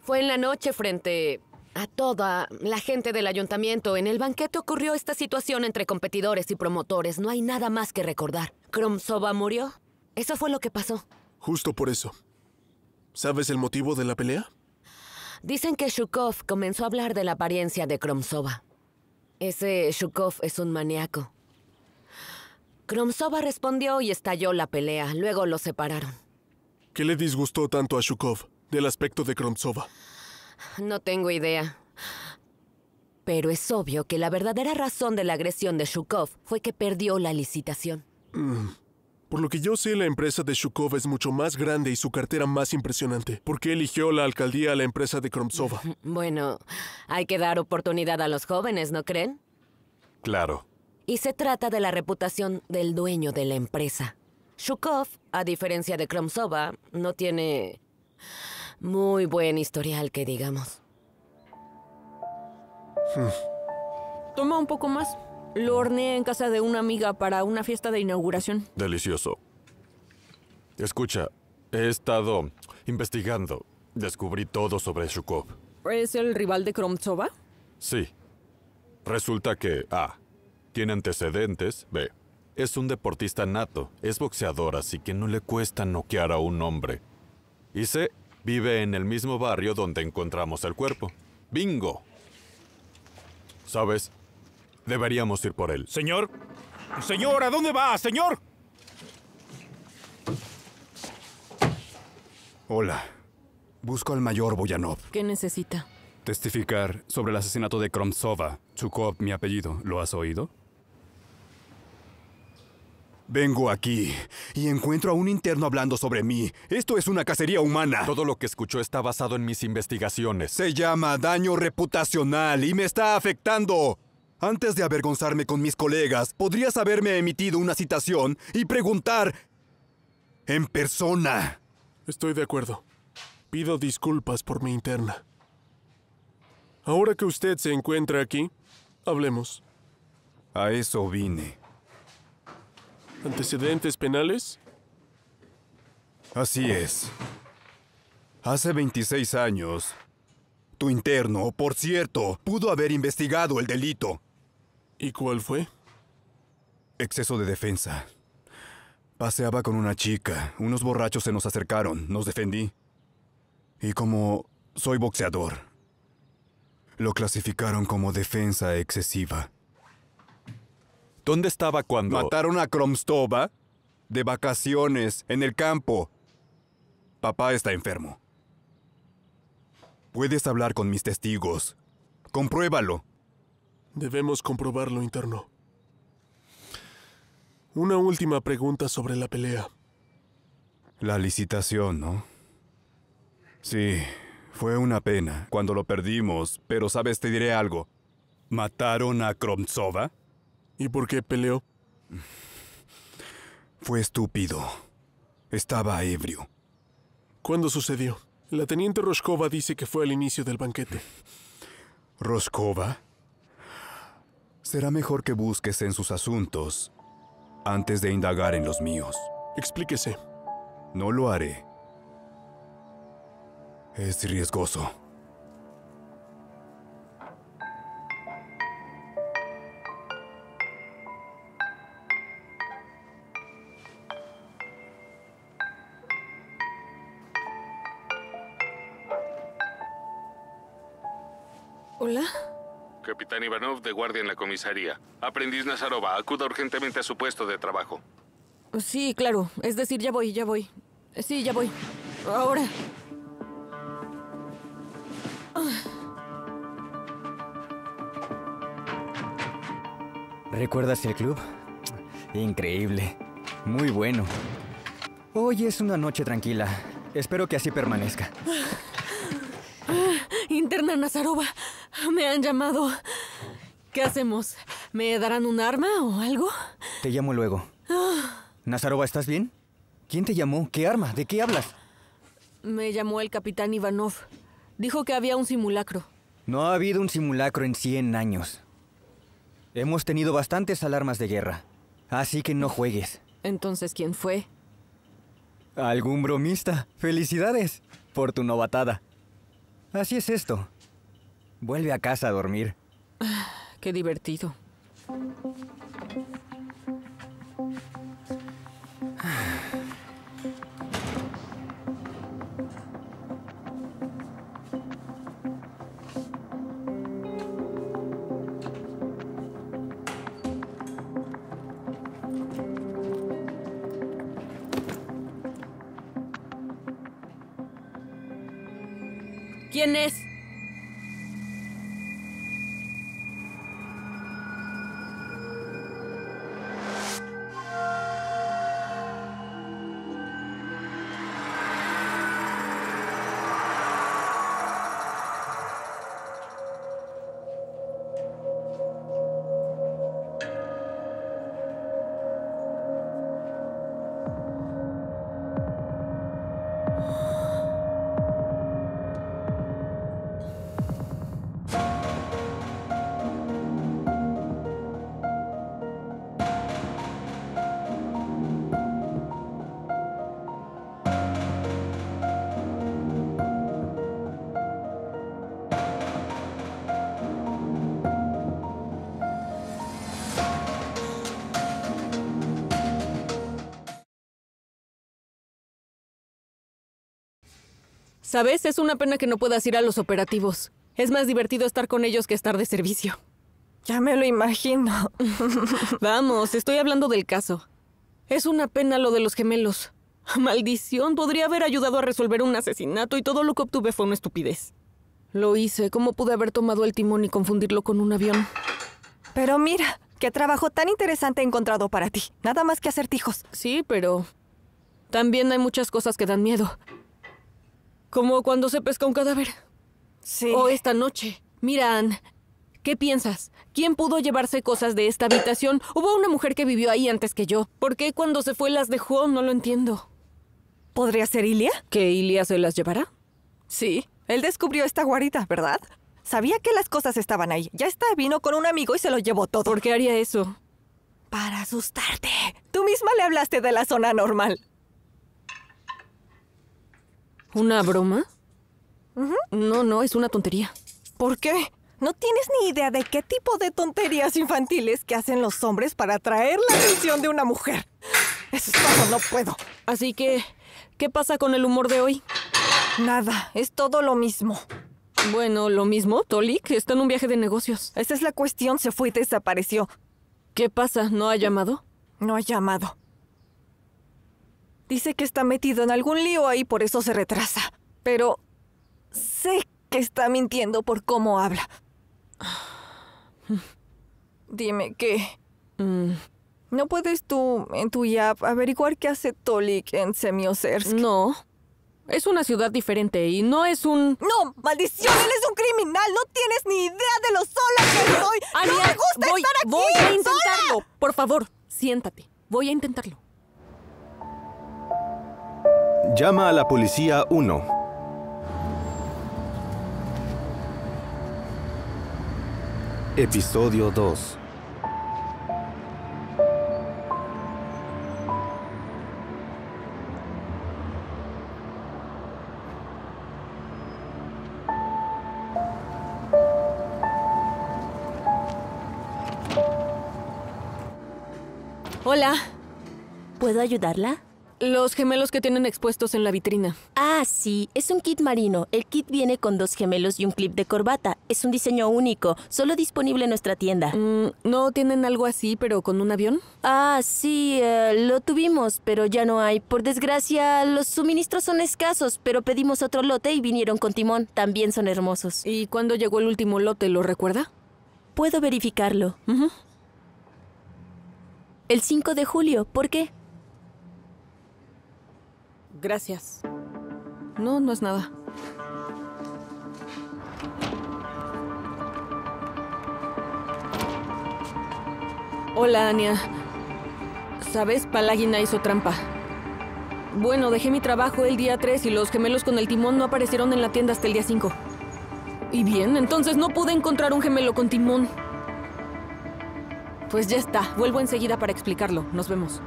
Fue en la noche frente... a toda la gente del ayuntamiento. En el banquete ocurrió esta situación entre competidores y promotores. No hay nada más que recordar. Kromstova murió. Eso fue lo que pasó. Justo por eso. ¿Sabes el motivo de la pelea? Dicen que Zhukov comenzó a hablar de la apariencia de Kromstova. Ese Zhukov es un maníaco. Kromstova respondió y estalló la pelea. Luego los separaron. ¿Qué le disgustó tanto a Zhukov del aspecto de Kromstova? No tengo idea. Pero es obvio que la verdadera razón de la agresión de Zhukov fue que perdió la licitación. Mm. Por lo que yo sé, la empresa de Zhukov es mucho más grande y su cartera más impresionante. ¿Por qué eligió la alcaldía a la empresa de Kromstova? Bueno, hay que dar oportunidad a los jóvenes, ¿no creen? Claro. Y se trata de la reputación del dueño de la empresa. Zhukov, a diferencia de Kromstova, no tiene... muy buen historial, que digamos. Hmm. Toma un poco más. Lo horneé en casa de una amiga para una fiesta de inauguración. Delicioso. Escucha, he estado investigando. Descubrí todo sobre Zhukov. ¿Es el rival de Kromstova? Sí. Resulta que A. tiene antecedentes. B. es un deportista nato. Es boxeador, así que no le cuesta noquear a un hombre. Y C. vive en el mismo barrio donde encontramos el cuerpo. ¡Bingo! ¿Sabes? Deberíamos ir por él. ¡Señor! ¡Señor! ¿A dónde va, señor? Hola. Busco al mayor Buyanov. ¿Qué necesita? Testificar sobre el asesinato de Kromstova. Zhukov, mi apellido. ¿Lo has oído? Vengo aquí y encuentro a un interno hablando sobre mí. Esto es una cacería humana. Todo lo que escuchó está basado en mis investigaciones. Se llama daño reputacional y me está afectando. Antes de avergonzarme con mis colegas, podrías haberme emitido una citación y preguntar en persona. Estoy de acuerdo. Pido disculpas por mi interna. Ahora que usted se encuentra aquí, hablemos. A eso vine. ¿Antecedentes penales? Así es. Hace veintiséis años, tu interno, por cierto, pudo haber investigado el delito. ¿Y cuál fue? Exceso de defensa. Paseaba con una chica. Unos borrachos se nos acercaron. Nos defendí. Y como soy boxeador, lo clasificaron como defensa excesiva. ¿Dónde estaba cuando...? Mataron a Kromstova de vacaciones en el campo. Papá está enfermo. Puedes hablar con mis testigos. Compruébalo. Debemos comprobarlo, interno. Una última pregunta sobre la pelea. La licitación, ¿no? Sí, fue una pena cuando lo perdimos, pero sabes, te diré algo. ¿Mataron a Kromstova? ¿Y por qué peleó? Fue estúpido. Estaba ebrio. ¿Cuándo sucedió? La teniente Roshkova dice que fue al inicio del banquete. ¿Roshkova? Será mejor que busques en sus asuntos antes de indagar en los míos. Explíquese. No lo haré. Es riesgoso. ¿Hola? Capitán Ivanov, de guardia en la comisaría. Aprendiz Nazarova, acuda urgentemente a su puesto de trabajo. Sí, claro. Es decir, ya voy, ya voy. Sí, ya voy. Ahora. ¿Recuerdas el club? Increíble. Muy bueno. Hoy es una noche tranquila. Espero que así permanezca. Interna Nazarova, me han llamado. ¿Qué hacemos? ¿Me darán un arma o algo? Te llamo luego. Nazarova, ¿estás bien? ¿Quién te llamó? ¿Qué arma? ¿De qué hablas? Me llamó el capitán Ivanov. Dijo que había un simulacro. No ha habido un simulacro en cien años. Hemos tenido bastantes alarmas de guerra, así que no juegues. Entonces, ¿quién fue? Algún bromista. Felicidades por tu novatada. Así es esto. Vuelve a casa a dormir. Ah, qué divertido. ¿Quién es? ¿Sabes? Es una pena que no puedas ir a los operativos. Es más divertido estar con ellos que estar de servicio. Ya me lo imagino. Vamos, estoy hablando del caso. Es una pena lo de los gemelos. Maldición, podría haber ayudado a resolver un asesinato y todo lo que obtuve fue una estupidez. Lo hice. ¿Cómo pude haber tomado el timón y confundirlo con un avión? Pero mira, qué trabajo tan interesante he encontrado para ti. Nada más que acertijos. Sí, pero también hay muchas cosas que dan miedo. Como cuando se pesca un cadáver. Sí. O esta noche. Mira, Ann, ¿qué piensas? ¿Quién pudo llevarse cosas de esta habitación? Hubo una mujer que vivió ahí antes que yo. ¿Por qué cuando se fue las dejó? No lo entiendo. ¿Podría ser Ilya? ¿Que Ilya se las llevará? Sí. Él descubrió esta guarita, ¿verdad? Sabía que las cosas estaban ahí. Ya está, vino con un amigo y se lo llevó todo. ¿Por qué haría eso? Para asustarte. Tú misma le hablaste de la zona normal. ¿Una broma? Uh-huh. No, no, es una tontería. ¿Por qué? No tienes ni idea de qué tipo de tonterías infantiles que hacen los hombres para atraer la atención de una mujer. Eso es todo, no puedo. Así que, ¿qué pasa con el humor de hoy? Nada, es todo lo mismo. Bueno, lo mismo. Tolik está en un viaje de negocios. Esa es la cuestión, se fue y desapareció. ¿Qué pasa? ¿No ha llamado? No ha llamado. Dice que está metido en algún lío ahí, por eso se retrasa. Pero sé que está mintiendo por cómo habla. Dime, ¿qué? Mm. ¿No puedes tú, en tu I A P, averiguar qué hace Tolik en Semiosersk? No. Es una ciudad diferente y no es un... ¡No! ¡Maldición! ¡Él es un criminal! ¡No tienes ni idea de lo sola que soy! Anya, ¡no me gusta voy, estar aquí! ¡Voy a intentarlo! Sola. Por favor, siéntate. Voy a intentarlo. Llama a la policía uno. Episodio dos. Hola. ¿Puedo ayudarla? Los gemelos que tienen expuestos en la vitrina. Ah, sí. Es un kit marino. El kit viene con dos gemelos y un clip de corbata. Es un diseño único, solo disponible en nuestra tienda. Mm, ¿no tienen algo así, pero con un avión? Ah, sí. Eh, lo tuvimos, pero ya no hay. Por desgracia, los suministros son escasos, pero pedimos otro lote y vinieron con timón. También son hermosos. ¿Y cuándo llegó el último lote? ¿Lo recuerda? Puedo verificarlo. Uh-huh. El cinco de julio. ¿Por qué? Gracias. No, no es nada. Hola, Anya. ¿Sabes? Palaguina hizo trampa. Bueno, dejé mi trabajo el día tres y los gemelos con el timón no aparecieron en la tienda hasta el día cinco. Y bien, entonces no pude encontrar un gemelo con timón. Pues ya está. Vuelvo enseguida para explicarlo. Nos vemos.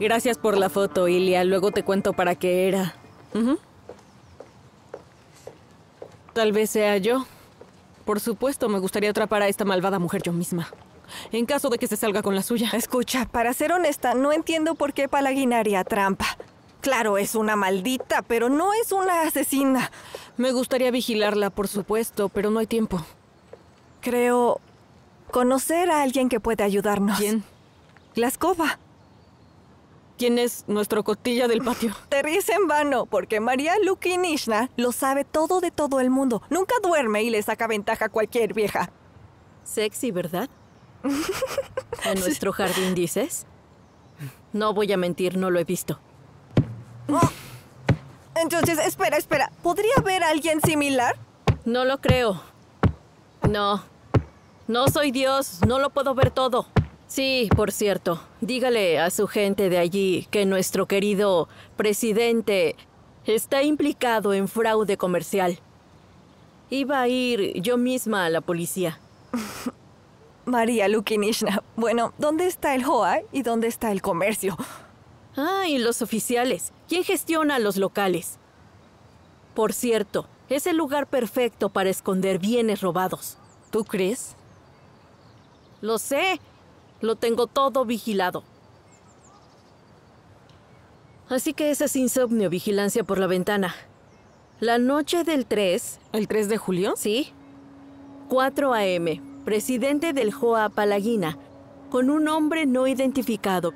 Gracias por la foto, Ilya. Luego te cuento para qué era. Uh-huh. Tal vez sea yo. Por supuesto, me gustaría atrapar a esta malvada mujer yo misma. En caso de que se salga con la suya. Escucha, para ser honesta, no entiendo por qué Palaguina haría trampa. Claro, es una maldita, pero no es una asesina. Me gustaría vigilarla, por supuesto, pero no hay tiempo. Creo conocer a alguien que puede ayudarnos. ¿Quién? Glasha. ¿Quién es nuestro cotilla del patio? Te ríes en vano, porque María Lukinishna lo sabe todo de todo el mundo. Nunca duerme y le saca ventaja a cualquier vieja. Sexy, ¿verdad? ¿En nuestro jardín dices? No voy a mentir, no lo he visto. Oh. Entonces, espera, espera. ¿Podría haber alguien similar? No lo creo. No. No soy Dios, no lo puedo ver todo. Sí, por cierto, dígale a su gente de allí que nuestro querido presidente está implicado en fraude comercial. Iba a ir yo misma a la policía. María Lukinishna, bueno, ¿dónde está el H O A y dónde está el comercio? Ah, y los oficiales. ¿Quién gestiona los locales? Por cierto, es el lugar perfecto para esconder bienes robados. ¿Tú crees? Lo sé. Lo tengo todo vigilado. Así que esa es insomnio, vigilancia por la ventana. La noche del tres... ¿El tres de julio? Sí. cuatro a m Presidente del H O A Palaguina, con un hombre no identificado,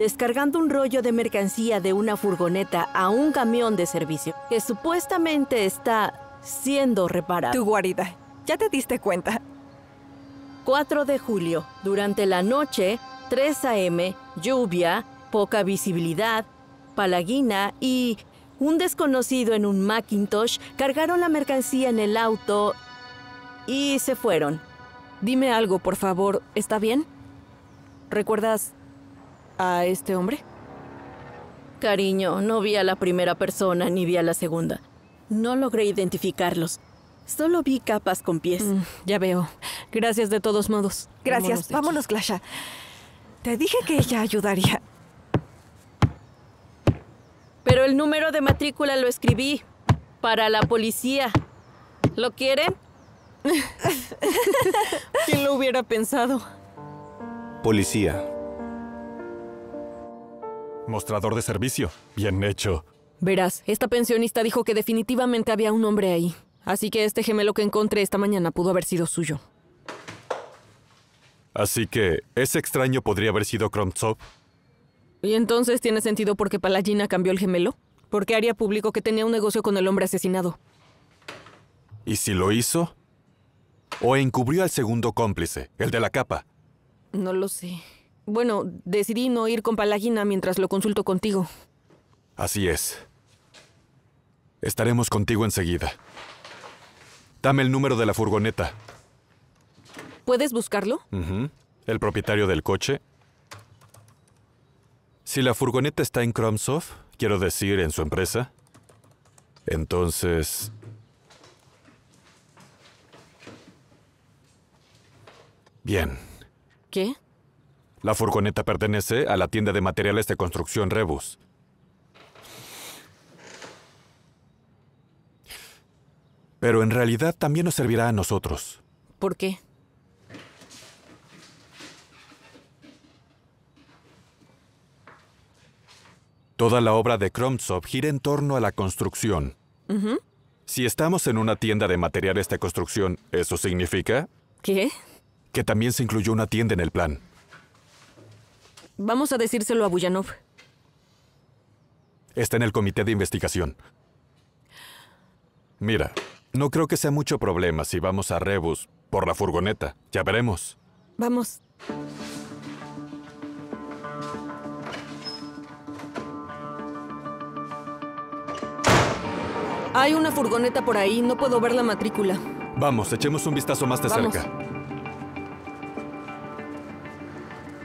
descargando un rollo de mercancía de una furgoneta a un camión de servicio, que supuestamente está siendo reparado. Tu guarida, ya te diste cuenta. cuatro de julio, durante la noche, tres a m, lluvia, poca visibilidad, Palaguina y un desconocido en un Macintosh cargaron la mercancía en el auto y se fueron. Dime algo, por favor, ¿está bien? ¿Recuerdas a este hombre? Cariño, no vi a la primera persona ni vi a la segunda. No logré identificarlos. Solo vi capas con pies. Mm, ya veo. Gracias de todos modos. Gracias. Vámonos, Glasha. Te dije que ella ayudaría. Pero el número de matrícula lo escribí. Para la policía. ¿Lo quieren? ¿Quién lo hubiera pensado? Policía. Mostrador de servicio. Bien hecho. Verás, esta pensionista dijo que definitivamente había un hombre ahí. Así que este gemelo que encontré esta mañana pudo haber sido suyo. Así que, ¿ese extraño podría haber sido Kromtsov? ¿Y entonces tiene sentido por qué Palaguina cambió el gemelo? Porque haría público que tenía un negocio con el hombre asesinado. ¿Y si lo hizo? ¿O encubrió al segundo cómplice, el de la capa? No lo sé. Bueno, decidí no ir con Palaguina mientras lo consulto contigo. Así es. Estaremos contigo enseguida. Dame el número de la furgoneta. ¿Puedes buscarlo? Uh-huh. ¿El propietario del coche? Si la furgoneta está en Kromtsov, quiero decir, en su empresa, entonces... Bien. ¿Qué? La furgoneta pertenece a la tienda de materiales de construcción Rebus. Pero en realidad también nos servirá a nosotros. ¿Por qué? Toda la obra de Kromtsov gira en torno a la construcción. Uh-huh. Si estamos en una tienda de materiales de construcción, ¿eso significa? ¿Qué? Que también se incluyó una tienda en el plan. Vamos a decírselo a Buyanov. Está en el comité de investigación. Mira, no creo que sea mucho problema si vamos a Rebus por la furgoneta. Ya veremos. Vamos. Hay una furgoneta por ahí. No puedo ver la matrícula. Vamos, echemos un vistazo más de vamos. cerca.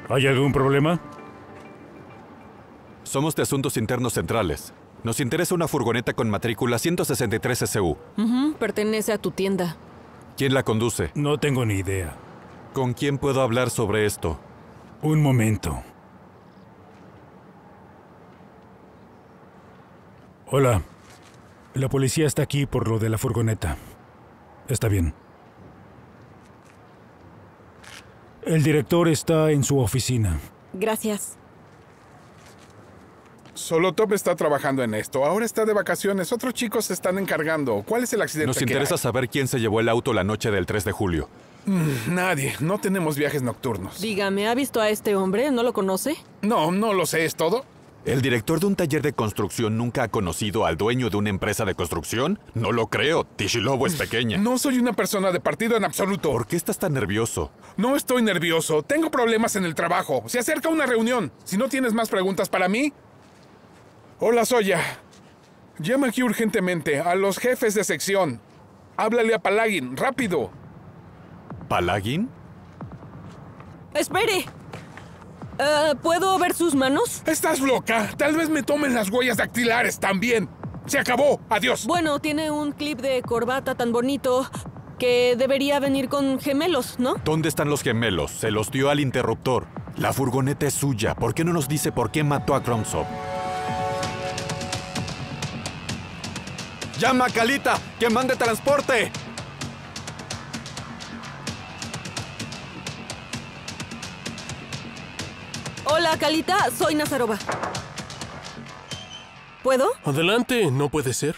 ¿Hay algún problema? Somos de Asuntos Internos Centrales. Nos interesa una furgoneta con matrícula ciento sesenta y tres S U. Uh-huh. Pertenece a tu tienda. ¿Quién la conduce? No tengo ni idea. ¿Con quién puedo hablar sobre esto? Un momento. Hola. La policía está aquí por lo de la furgoneta. Está bien. El director está en su oficina. Gracias. Solotov está trabajando en esto. Ahora está de vacaciones. Otros chicos se están encargando. ¿Cuál es el accidente? Nos interesa saber quién se llevó el auto la noche del tres de julio. Mm, nadie. No tenemos viajes nocturnos. Dígame, ¿ha visto a este hombre? ¿No lo conoce? No, no lo sé. ¿Es todo? ¿El director de un taller de construcción nunca ha conocido al dueño de una empresa de construcción? No lo creo. Tishilobo es pequeña. No soy una persona de partido en absoluto. ¿Por qué estás tan nervioso? No estoy nervioso. Tengo problemas en el trabajo. Se acerca una reunión. Si no tienes más preguntas para mí... Hola, Soya. Llama aquí urgentemente a los jefes de sección. Háblale a Palagin. ¡Rápido! ¿Palagin? ¡Espere! Uh, ¿Puedo ver sus manos? ¿Estás loca? Tal vez me tomen las huellas dactilares también. ¡Se acabó! ¡Adiós! Bueno, tiene un clip de corbata tan bonito que debería venir con gemelos, ¿no? ¿Dónde están los gemelos? Se los dio al interruptor. La furgoneta es suya. ¿Por qué no nos dice por qué mató a Kromtsov? ¡Llama a Kalita! ¡Que mande transporte! Hola, Kalita. Soy Nazarova. ¿Puedo? Adelante. No puede ser.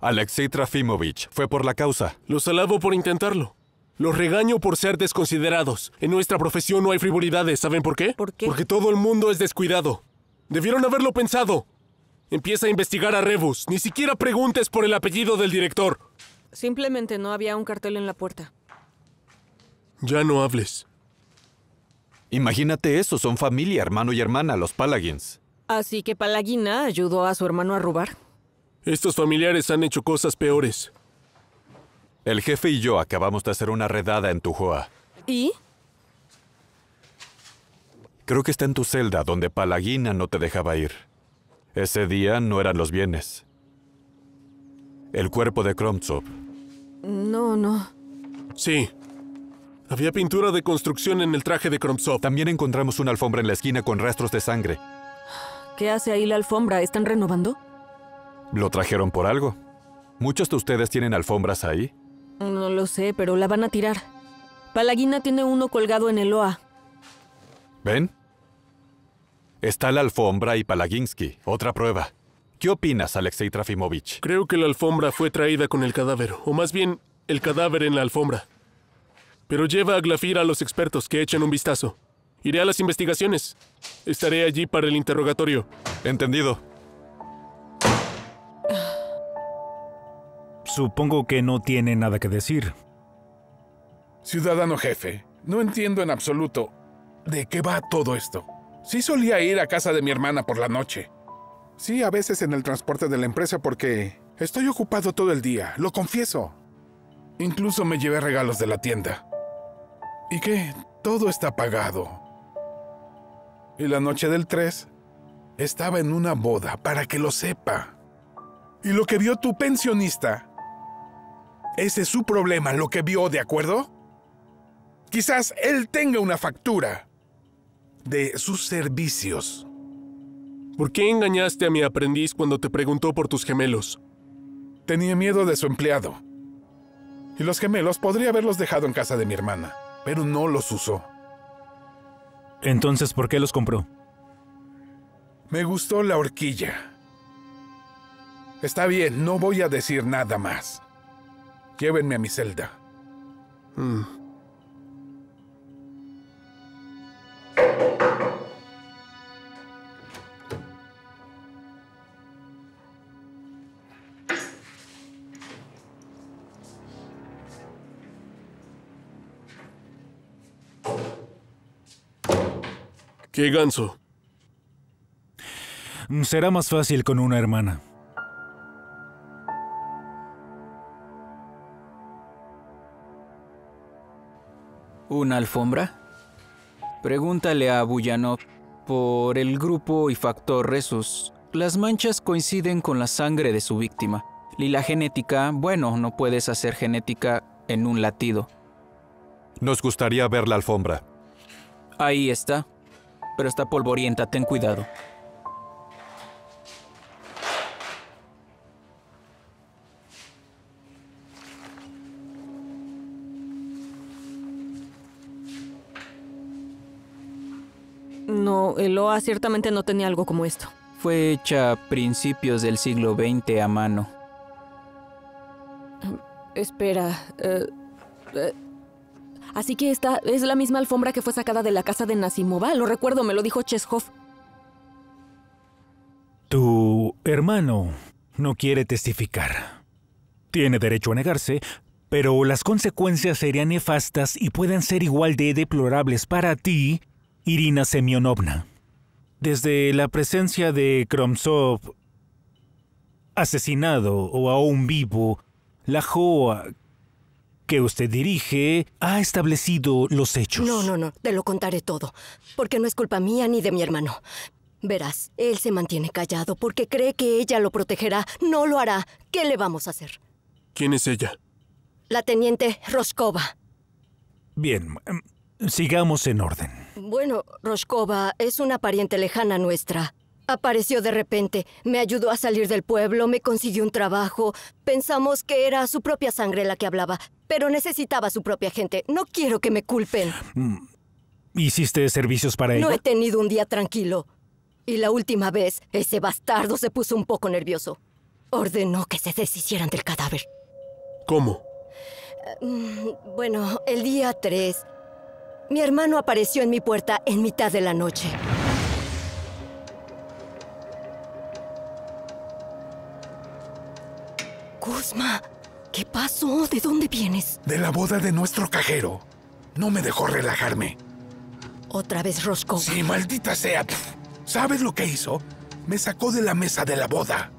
Alexei Trafimovich fue por la causa. Los alabo por intentarlo. Los regaño por ser desconsiderados. En nuestra profesión no hay frivolidades. ¿Saben por qué? ¿Por qué? Porque todo el mundo es descuidado. Debieron haberlo pensado. Empieza a investigar a Rebus. Ni siquiera preguntes por el apellido del director. Simplemente no había un cartel en la puerta. Ya no hables. Imagínate eso, son familia, hermano y hermana, los Palagins. Así que Palaguina ayudó a su hermano a robar. Estos familiares han hecho cosas peores. El jefe y yo acabamos de hacer una redada en tu joa. ¿Y? Creo que está en tu celda, donde Palaguina no te dejaba ir. Ese día no eran los bienes. El cuerpo de Kromtsov. No, no. Sí. Había pintura de construcción en el traje de Kromtsov. También encontramos una alfombra en la esquina con rastros de sangre. ¿Qué hace ahí la alfombra? ¿Están renovando? Lo trajeron por algo. ¿Muchos de ustedes tienen alfombras ahí? No lo sé, pero la van a tirar. Palaguina tiene uno colgado en el O A. ¿Ven? Está la alfombra y Palaguinsky. Otra prueba. ¿Qué opinas, Alexei Trafimovich? Creo que la alfombra fue traída con el cadáver, o más bien, el cadáver en la alfombra. Pero lleva a Glafira a los expertos que echen un vistazo. Iré a las investigaciones. Estaré allí para el interrogatorio. Entendido. Supongo que no tiene nada que decir. Ciudadano jefe, no entiendo en absoluto de qué va todo esto. Sí solía ir a casa de mi hermana por la noche. Sí, a veces en el transporte de la empresa porque estoy ocupado todo el día, lo confieso. Incluso me llevé regalos de la tienda. ¿Y qué? Todo está pagado. Y la noche del tres, estaba en una boda, para que lo sepa. Y lo que vio tu pensionista... Ese es su problema, lo que vio, ¿de acuerdo? Quizás él tenga una factura de sus servicios. ¿Por qué engañaste a mi aprendiz cuando te preguntó por tus gemelos? Tenía miedo de su empleado. Y los gemelos podría haberlos dejado en casa de mi hermana, pero no los usó. Entonces, ¿por qué los compró? Me gustó la horquilla. Está bien, no voy a decir nada más. Llévenme a mi celda. Mm. ¡Qué ganso! Será más fácil con una hermana. ¿Una alfombra? Pregúntale a Buyanov. Por el grupo y factor Rhesus, las manchas coinciden con la sangre de su víctima. Y la genética, bueno, no puedes hacer genética en un latido. Nos gustaría ver la alfombra. Ahí está. Pero está polvorienta, ten cuidado. No, el O A ciertamente no tenía algo como esto. Fue hecha a principios del siglo veinte a mano. Uh, espera. Uh, uh, así que esta es la misma alfombra que fue sacada de la casa de Nazimova. Lo recuerdo, me lo dijo Chéjov. Tu hermano no quiere testificar. Tiene derecho a negarse, pero las consecuencias serían nefastas y pueden ser igual de deplorables para ti... Irina Semionovna. Desde la presencia de Kromstov, asesinado o aún vivo, la J O A que usted dirige ha establecido los hechos. No, no, no, te lo contaré todo, porque no es culpa mía ni de mi hermano. Verás, él se mantiene callado porque cree que ella lo protegerá. No lo hará. ¿Qué le vamos a hacer? ¿Quién es ella? La teniente Roshkova. Bien, sigamos en orden. Bueno, Roshkova es una pariente lejana nuestra. Apareció de repente, me ayudó a salir del pueblo, me consiguió un trabajo. Pensamos que era su propia sangre la que hablaba, pero necesitaba su propia gente. No quiero que me culpen. ¿Hiciste servicios para ella? No he tenido un día tranquilo. Y la última vez, ese bastardo se puso un poco nervioso. Ordenó que se deshicieran del cadáver. ¿Cómo? Bueno, el día tres... Mi hermano apareció en mi puerta en mitad de la noche. Kuzma, ¿qué pasó? ¿De dónde vienes? De la boda de nuestro cajero. No me dejó relajarme. ¿Otra vez Roshkova? Sí, maldita sea. ¿Sabes lo que hizo? Me sacó de la mesa de la boda.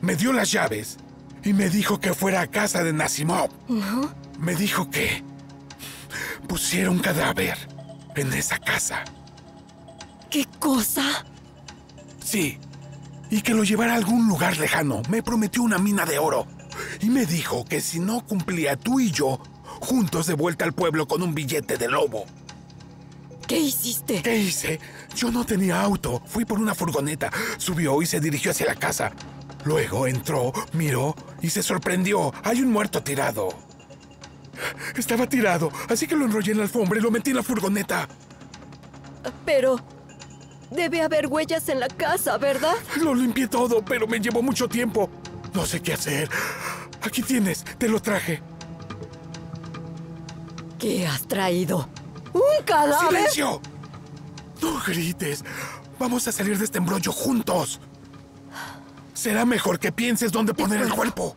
Me dio las llaves y me dijo que fuera a casa de Nazimov. ¿No? Me dijo que... pusieron un cadáver en esa casa. ¿Qué cosa? Sí, y que lo llevara a algún lugar lejano. Me prometió una mina de oro. Y me dijo que si no cumplía, tú y yo, juntos de vuelta al pueblo con un billete de lobo. ¿Qué hiciste? ¿Qué hice? Yo no tenía auto. Fui por una furgoneta. Subió y se dirigió hacia la casa. Luego entró, miró y se sorprendió. Hay un muerto tirado. Estaba tirado, así que lo enrollé en la alfombra y lo metí en la furgoneta. Pero... Debe haber huellas en la casa, ¿verdad? Lo limpié todo, pero me llevó mucho tiempo. No sé qué hacer. Aquí tienes, te lo traje. ¿Qué has traído? ¡Un cadáver! ¡Silencio! No grites. Vamos a salir de este embrollo juntos. Será mejor que pienses dónde poner el cuerpo.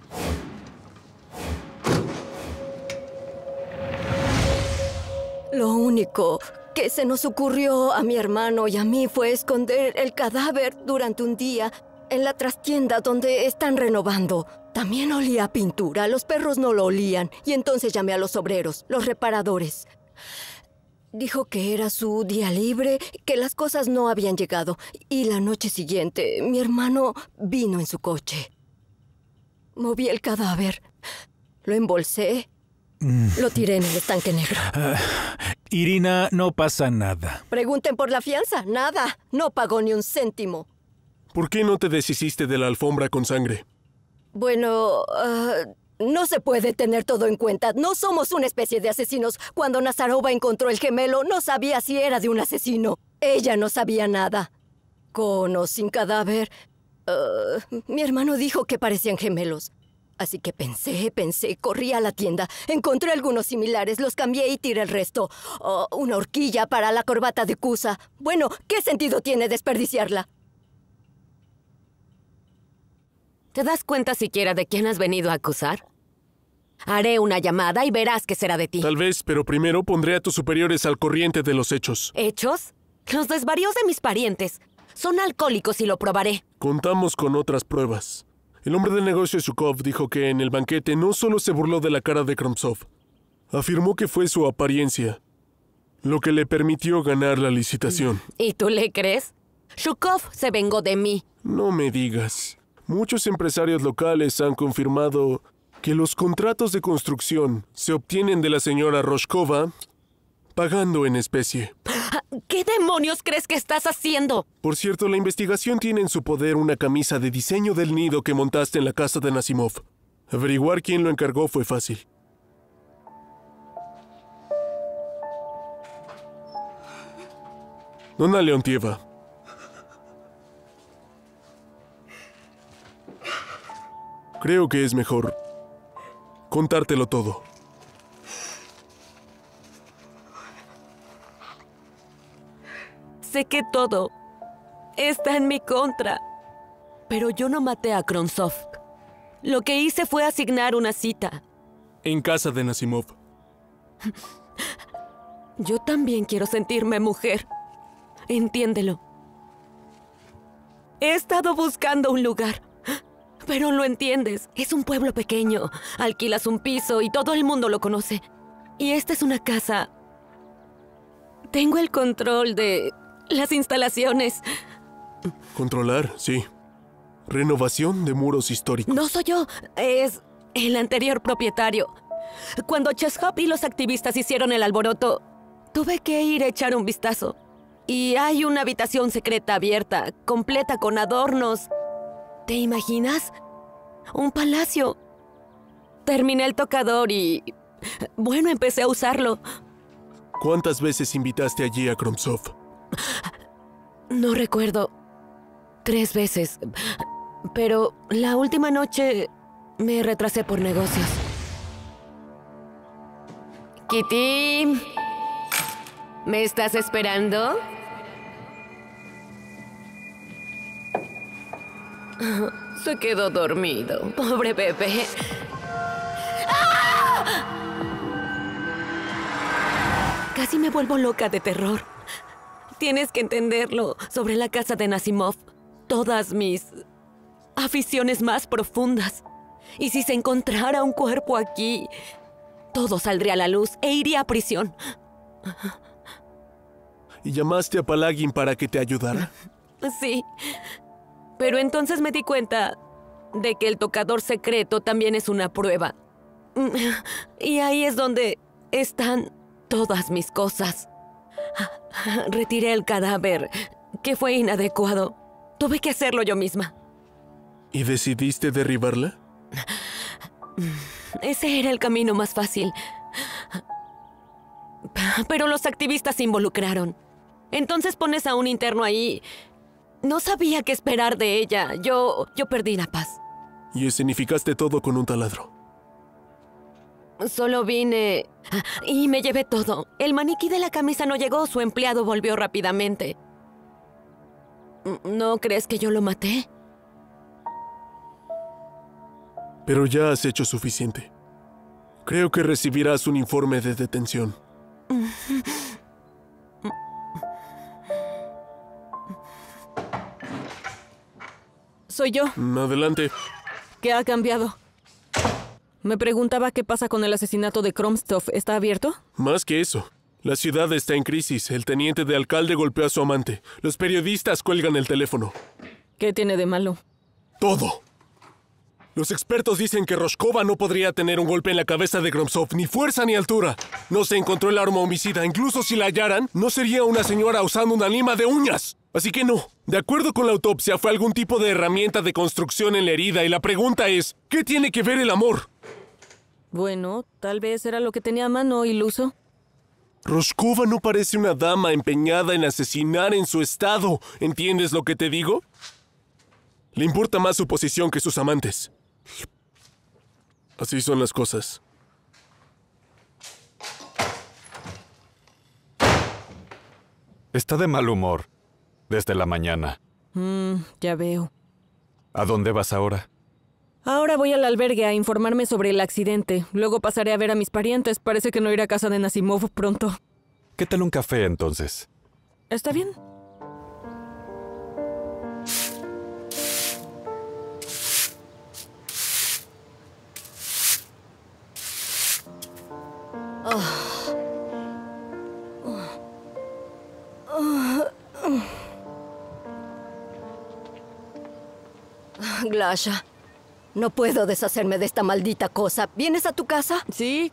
Lo único que se nos ocurrió a mi hermano y a mí fue esconder el cadáver durante un día en la trastienda donde están renovando. También olía a pintura, los perros no lo olían, y entonces llamé a los obreros, los reparadores. Dijo que era su día libre, que las cosas no habían llegado, y la noche siguiente mi hermano vino en su coche. Moví el cadáver, lo embolsé, lo tiré en el estanque negro. Uh, Irina, no pasa nada. Pregunten por la fianza. Nada. No pagó ni un céntimo. ¿Por qué no te deshiciste de la alfombra con sangre? Bueno, uh, no se puede tener todo en cuenta. No somos una especie de asesinos. Cuando Nazarova encontró el gemelo, no sabía si era de un asesino. Ella no sabía nada. Con o sin cadáver. Uh, mi hermano dijo que parecían gemelos. Así que pensé, pensé, corrí a la tienda. Encontré algunos similares, los cambié y tiré el resto. Oh, una horquilla para la corbata de Cusa. Bueno, ¿qué sentido tiene desperdiciarla? ¿Te das cuenta siquiera de quién has venido a acusar? Haré una llamada y verás qué será de ti. Tal vez, pero primero pondré a tus superiores al corriente de los hechos. ¿Hechos? Los desvaríos de mis parientes. Son alcohólicos y lo probaré. Contamos con otras pruebas. El hombre de negocio Zhukov dijo que en el banquete no solo se burló de la cara de Kromstov, afirmó que fue su apariencia lo que le permitió ganar la licitación. ¿Y tú le crees? Zhukov se vengó de mí. No me digas. Muchos empresarios locales han confirmado que los contratos de construcción se obtienen de la señora Roshkova pagando en especie. ¿Qué demonios crees que estás haciendo? Por cierto, la investigación tiene en su poder una camisa de diseño del nido que montaste en la casa de Nazimov. Averiguar quién lo encargó fue fácil. Dona Leontieva. Creo que es mejor contártelo todo. Sé que todo está en mi contra, pero yo no maté a Kromstov. Lo que hice fue asignar una cita. En casa de Nazimov. Yo también quiero sentirme mujer. Entiéndelo. He estado buscando un lugar, pero lo entiendes. Es un pueblo pequeño. Alquilas un piso y todo el mundo lo conoce. Y esta es una casa. Tengo el control de... las instalaciones. Controlar, sí. Renovación de muros históricos. No soy yo, es el anterior propietario. Cuando Chéjov y los activistas hicieron el alboroto, tuve que ir a echar un vistazo. Y hay una habitación secreta abierta, completa con adornos. ¿Te imaginas? Un palacio. Terminé el tocador y... bueno, empecé a usarlo. ¿Cuántas veces invitaste allí a Kromstov? No recuerdo. Tres veces. Pero la última noche me retrasé por negocios. Kitty, ¿me estás esperando? Se quedó dormido. Pobre bebé. ¡Ah! Casi me vuelvo loca de terror. Tienes que entenderlo. Sobre la casa de Nazimov, todas mis aficiones más profundas. Y si se encontrara un cuerpo aquí, todo saldría a la luz e iría a prisión. ¿Y llamaste a Palaguin para que te ayudara? Sí, pero entonces me di cuenta de que el tocador secreto también es una prueba. Y ahí es donde están todas mis cosas. Retiré el cadáver, que fue inadecuado. Tuve que hacerlo yo misma. ¿Y decidiste derribarla? Ese era el camino más fácil. Pero los activistas se involucraron. Entonces pones a un interno ahí. No sabía qué esperar de ella. Yo... yo perdí la paz. Y escenificaste todo con un taladro. Solo vine... y me llevé todo. El maniquí de la camisa no llegó. Su empleado volvió rápidamente. ¿No crees que yo lo maté? Pero ya has hecho suficiente. Creo que recibirás un informe de detención. Soy yo. Adelante. ¿Qué ha cambiado? Me preguntaba qué pasa con el asesinato de Kromstov. ¿Está abierto? Más que eso. La ciudad está en crisis. El teniente de alcalde golpeó a su amante. Los periodistas cuelgan el teléfono. ¿Qué tiene de malo? Todo. Los expertos dicen que Roshkova no podría tener un golpe en la cabeza de Kromstov, ni fuerza ni altura. No se encontró el arma homicida. Incluso si la hallaran, no sería una señora usando una lima de uñas. Así que no. De acuerdo con la autopsia, fue algún tipo de herramienta de construcción en la herida. Y la pregunta es, ¿qué tiene que ver el amor? Bueno, tal vez era lo que tenía a mano, iluso. Roshkova no parece una dama empeñada en asesinar en su estado. ¿Entiendes lo que te digo? Le importa más su posición que sus amantes. Así son las cosas. Está de mal humor. Desde la mañana. Mm, ya veo. ¿A dónde vas ahora? Ahora voy al albergue a informarme sobre el accidente. Luego pasaré a ver a mis parientes. Parece que no iré a casa de Nazimov pronto. ¿Qué tal un café, entonces? Está bien. Glasha. No puedo deshacerme de esta maldita cosa. ¿Vienes a tu casa? Sí.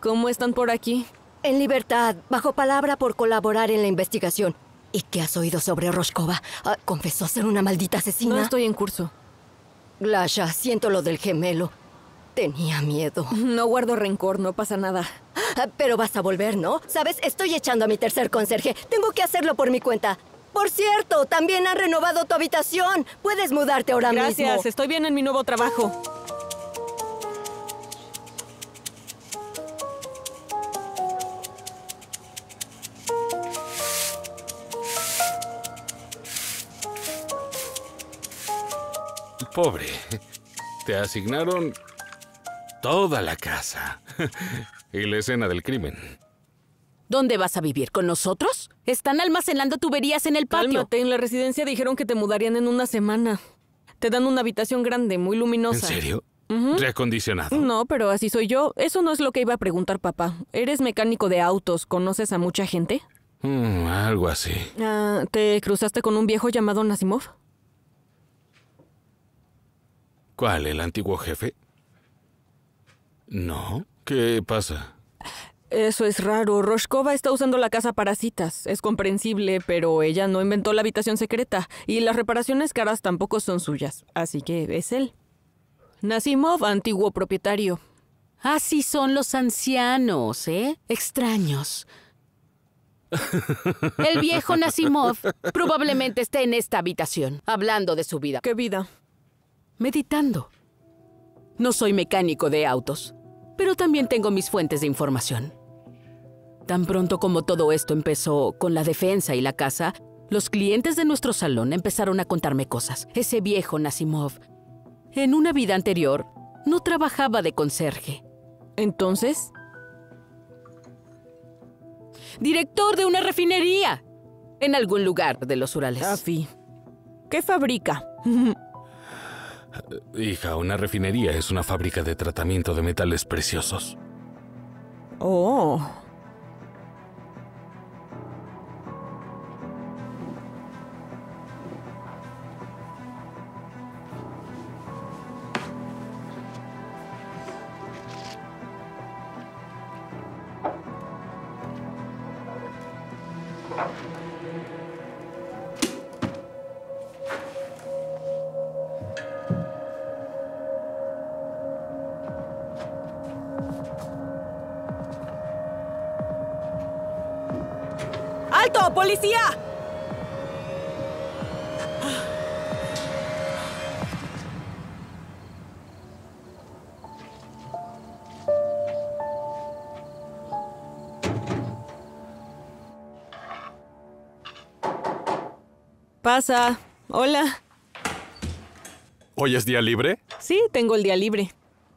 ¿Cómo están por aquí? En libertad, bajo palabra por colaborar en la investigación. ¿Y qué has oído sobre Roshkova? Ah, ¿confesó ser una maldita asesina? No estoy en curso. Glasha, siento lo del gemelo. Tenía miedo. No guardo rencor, no pasa nada. Ah, pero vas a volver, ¿no? ¿Sabes? Estoy echando a mi tercer conserje. Tengo que hacerlo por mi cuenta. Por cierto, también han renovado tu habitación. Puedes mudarte ahora mismo. Gracias, estoy bien en mi nuevo trabajo. Pobre, te asignaron toda la casa y la escena del crimen. ¿Dónde vas a vivir? ¿Con nosotros? Están almacenando tuberías en el patio. Cálmate, en la residencia dijeron que te mudarían en una semana. Te dan una habitación grande, muy luminosa. ¿En serio? Uh-huh. ¿Reacondicionado? No, pero así soy yo. Eso no es lo que iba a preguntar, papá. Eres mecánico de autos. ¿Conoces a mucha gente? Mm, algo así. Uh, ¿Te cruzaste con un viejo llamado Nazimov? ¿Cuál? ¿El antiguo jefe? No. ¿Qué pasa? Eso es raro. Roshkova está usando la casa para citas. Es comprensible, pero ella no inventó la habitación secreta. Y las reparaciones caras tampoco son suyas. Así que es él. Nazimov, antiguo propietario. Así son los ancianos, ¿eh? Extraños. El viejo Nazimov probablemente esté en esta habitación, hablando de su vida. ¿Qué vida? Meditando. No soy mecánico de autos. Pero también tengo mis fuentes de información. Tan pronto como todo esto empezó con la defensa y la casa, los clientes de nuestro salón empezaron a contarme cosas. Ese viejo Nazimov, en una vida anterior, no trabajaba de conserje. ¿Entonces? ¡Director de una refinería! En algún lugar de los Urales. Afi, ¿qué fabrica? Hija, una refinería es una fábrica de tratamiento de metales preciosos. Oh. ¡Alto, policía! Pasa. Hola. ¿Hoy es día libre? Sí, tengo el día libre.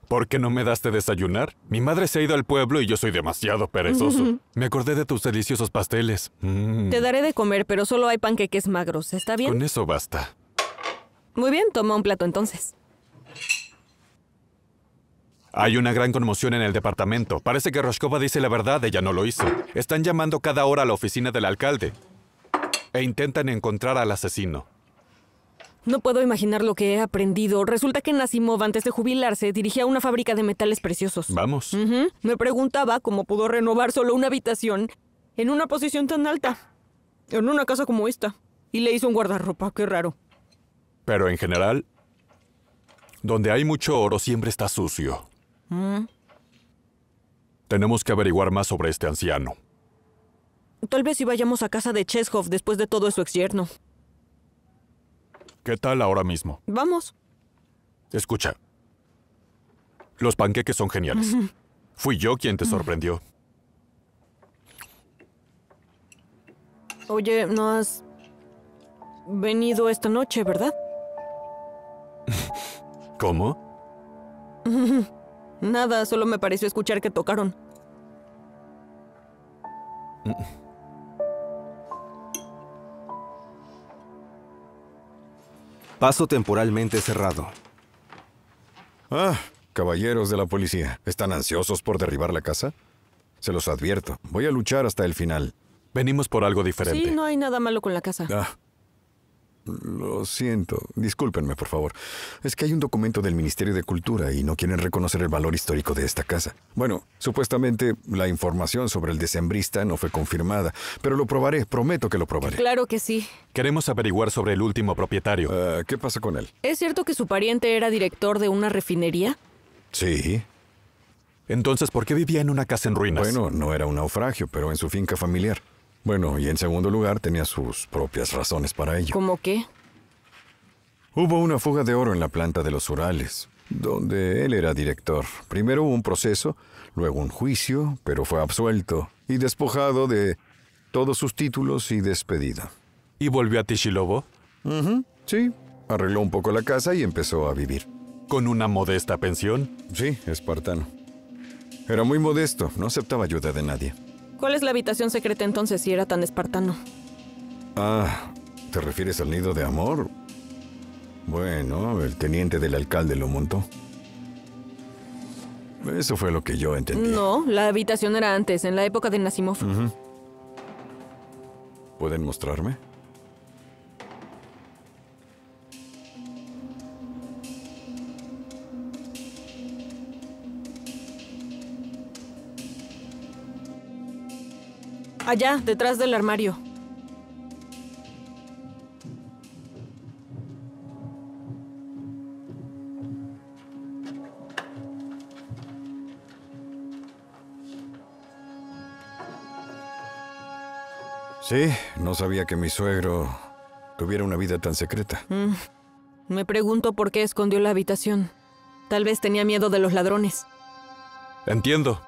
¿Por qué no me daste desayunar? Mi madre se ha ido al pueblo y yo soy demasiado perezoso. Me acordé de tus deliciosos pasteles. Mm. Te daré de comer, pero solo hay panqueques magros. ¿Está bien? Con eso basta. Muy bien, toma un plato entonces. Hay una gran conmoción en el departamento. Parece que Roshkova dice la verdad, ella no lo hizo. Están llamando cada hora a la oficina del alcalde. E intentan encontrar al asesino. No puedo imaginar lo que he aprendido. Resulta que Nazimov, antes de jubilarse, dirigía una fábrica de metales preciosos. Vamos. Uh-huh. Me preguntaba cómo pudo renovar solo una habitación en una posición tan alta, en una casa como esta. Y le hizo un guardarropa. Qué raro. Pero en general, donde hay mucho oro siempre está sucio. Mm. Tenemos que averiguar más sobre este anciano. Tal vez si vayamos a casa de Chéjov después de todo eso externo. ¿Qué tal ahora mismo? Vamos. Escucha. Los panqueques son geniales. Mm-hmm. Fui yo quien te sorprendió. Oye, no has venido esta noche, ¿verdad? ¿Cómo? Nada, solo me pareció escuchar que tocaron. Mm-mm. Paso temporalmente cerrado. Ah, caballeros de la policía. ¿Están ansiosos por derribar la casa? Se los advierto. Voy a luchar hasta el final. Venimos por algo diferente. Sí, no hay nada malo con la casa. Ah, lo siento. Discúlpenme, por favor. Es que hay un documento del Ministerio de Cultura y no quieren reconocer el valor histórico de esta casa. Bueno, supuestamente la información sobre el decembrista no fue confirmada, pero lo probaré. Prometo que lo probaré. Claro que sí. Queremos averiguar sobre el último propietario. Uh, ¿Qué pasa con él? ¿Es cierto que su pariente era director de una refinería? Sí. Entonces, ¿por qué vivía en una casa en ruinas? Bueno, no era un naufragio, pero en su finca familiar. Bueno, y en segundo lugar, tenía sus propias razones para ello. ¿Cómo qué? Hubo una fuga de oro en la planta de los Urales, donde él era director. Primero hubo un proceso, luego un juicio, pero fue absuelto y despojado de todos sus títulos y despedido. ¿Y volvió a Tishilobo? Uh-huh, sí, arregló un poco la casa y empezó a vivir. ¿Con una modesta pensión? Sí, espartano. Era muy modesto, no aceptaba ayuda de nadie. ¿Cuál es la habitación secreta entonces si era tan espartano? Ah, ¿te refieres al nido de amor? Bueno, el teniente del alcalde lo montó. Eso fue lo que yo entendí. No, la habitación era antes, en la época de Nazimov. Uh-huh. ¿Pueden mostrarme? Allá, detrás del armario. Sí, no sabía que mi suegro tuviera una vida tan secreta. Mm. Me pregunto por qué escondió la habitación. Tal vez tenía miedo de los ladrones. Entiendo.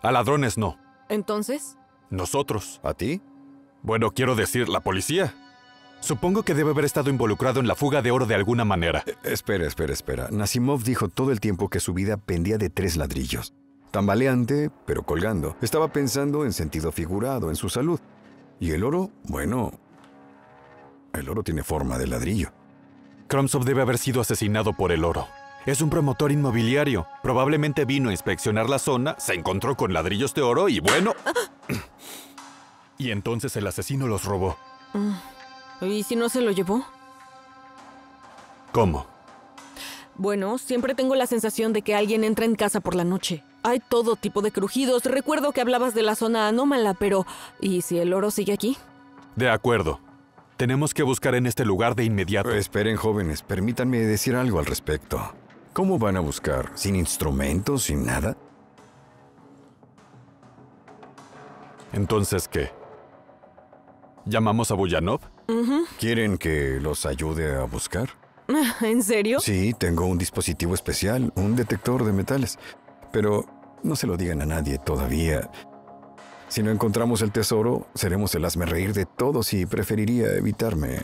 A ladrones no. ¿Entonces? Nosotros. ¿A ti? Bueno, quiero decir, la policía. Supongo que debe haber estado involucrado en la fuga de oro de alguna manera. Eh, espera, espera, espera. Nazimov dijo todo el tiempo que su vida pendía de tres ladrillos. Tambaleante, pero colgando. Estaba pensando en sentido figurado, en su salud. Y el oro, bueno... el oro tiene forma de ladrillo. Kromstov debe haber sido asesinado por el oro. Es un promotor inmobiliario. Probablemente vino a inspeccionar la zona, se encontró con ladrillos de oro y bueno... y entonces el asesino los robó. ¿Y si no se lo llevó? ¿Cómo? Bueno, siempre tengo la sensación de que alguien entra en casa por la noche. Hay todo tipo de crujidos. Recuerdo que hablabas de la zona anómala, pero... ¿y si el oro sigue aquí? De acuerdo. Tenemos que buscar en este lugar de inmediato. Eh, esperen, jóvenes. Permítanme decir algo al respecto. ¿Cómo van a buscar? ¿Sin instrumentos? ¿Sin nada? ¿Entonces qué? ¿Llamamos a Buyanov? Uh-huh. ¿Quieren que los ayude a buscar? ¿En serio? Sí, tengo un dispositivo especial, un detector de metales. Pero no se lo digan a nadie todavía. Si no encontramos el tesoro, seremos el hazmerreír de todos y preferiría evitarme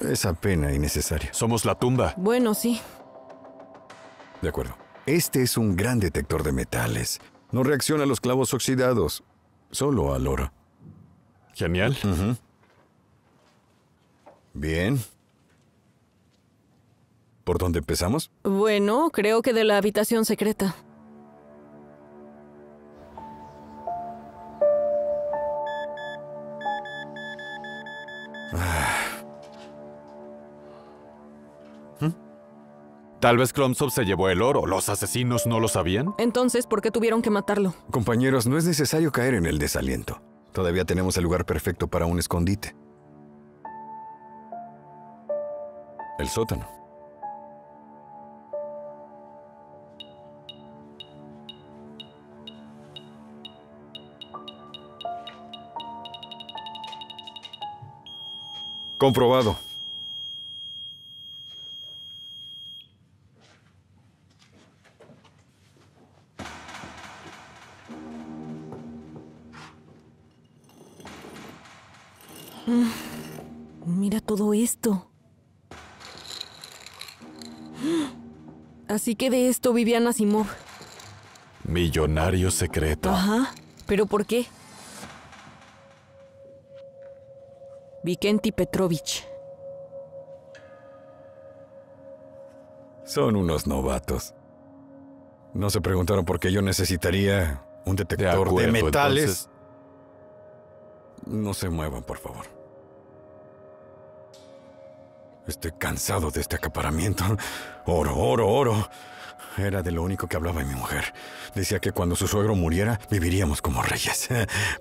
esa pena innecesaria. Somos la tumba. Bueno, sí. De acuerdo. Este es un gran detector de metales. No reacciona a los clavos oxidados, solo al oro. Genial. Uh-huh. Bien. ¿Por dónde empezamos? Bueno, creo que de la habitación secreta. Tal vez Kromstov se llevó el oro. ¿Los asesinos no lo sabían? Entonces, ¿por qué tuvieron que matarlo? Compañeros, no es necesario caer en el desaliento. Todavía tenemos el lugar perfecto para un escondite. El sótano. Comprobado. Mira todo esto. Así que de esto vivía Nazimov. Millonario secreto. Ajá. ¿Pero por qué? Vikenti Petrovich. Son unos novatos. No se preguntaron por qué yo necesitaría un detector de, acuerdo, de metales. Entonces... No se muevan, por favor. Estoy cansado de este acaparamiento. Oro, oro, oro. Era de lo único que hablaba mi mujer. Decía que cuando su suegro muriera, viviríamos como reyes.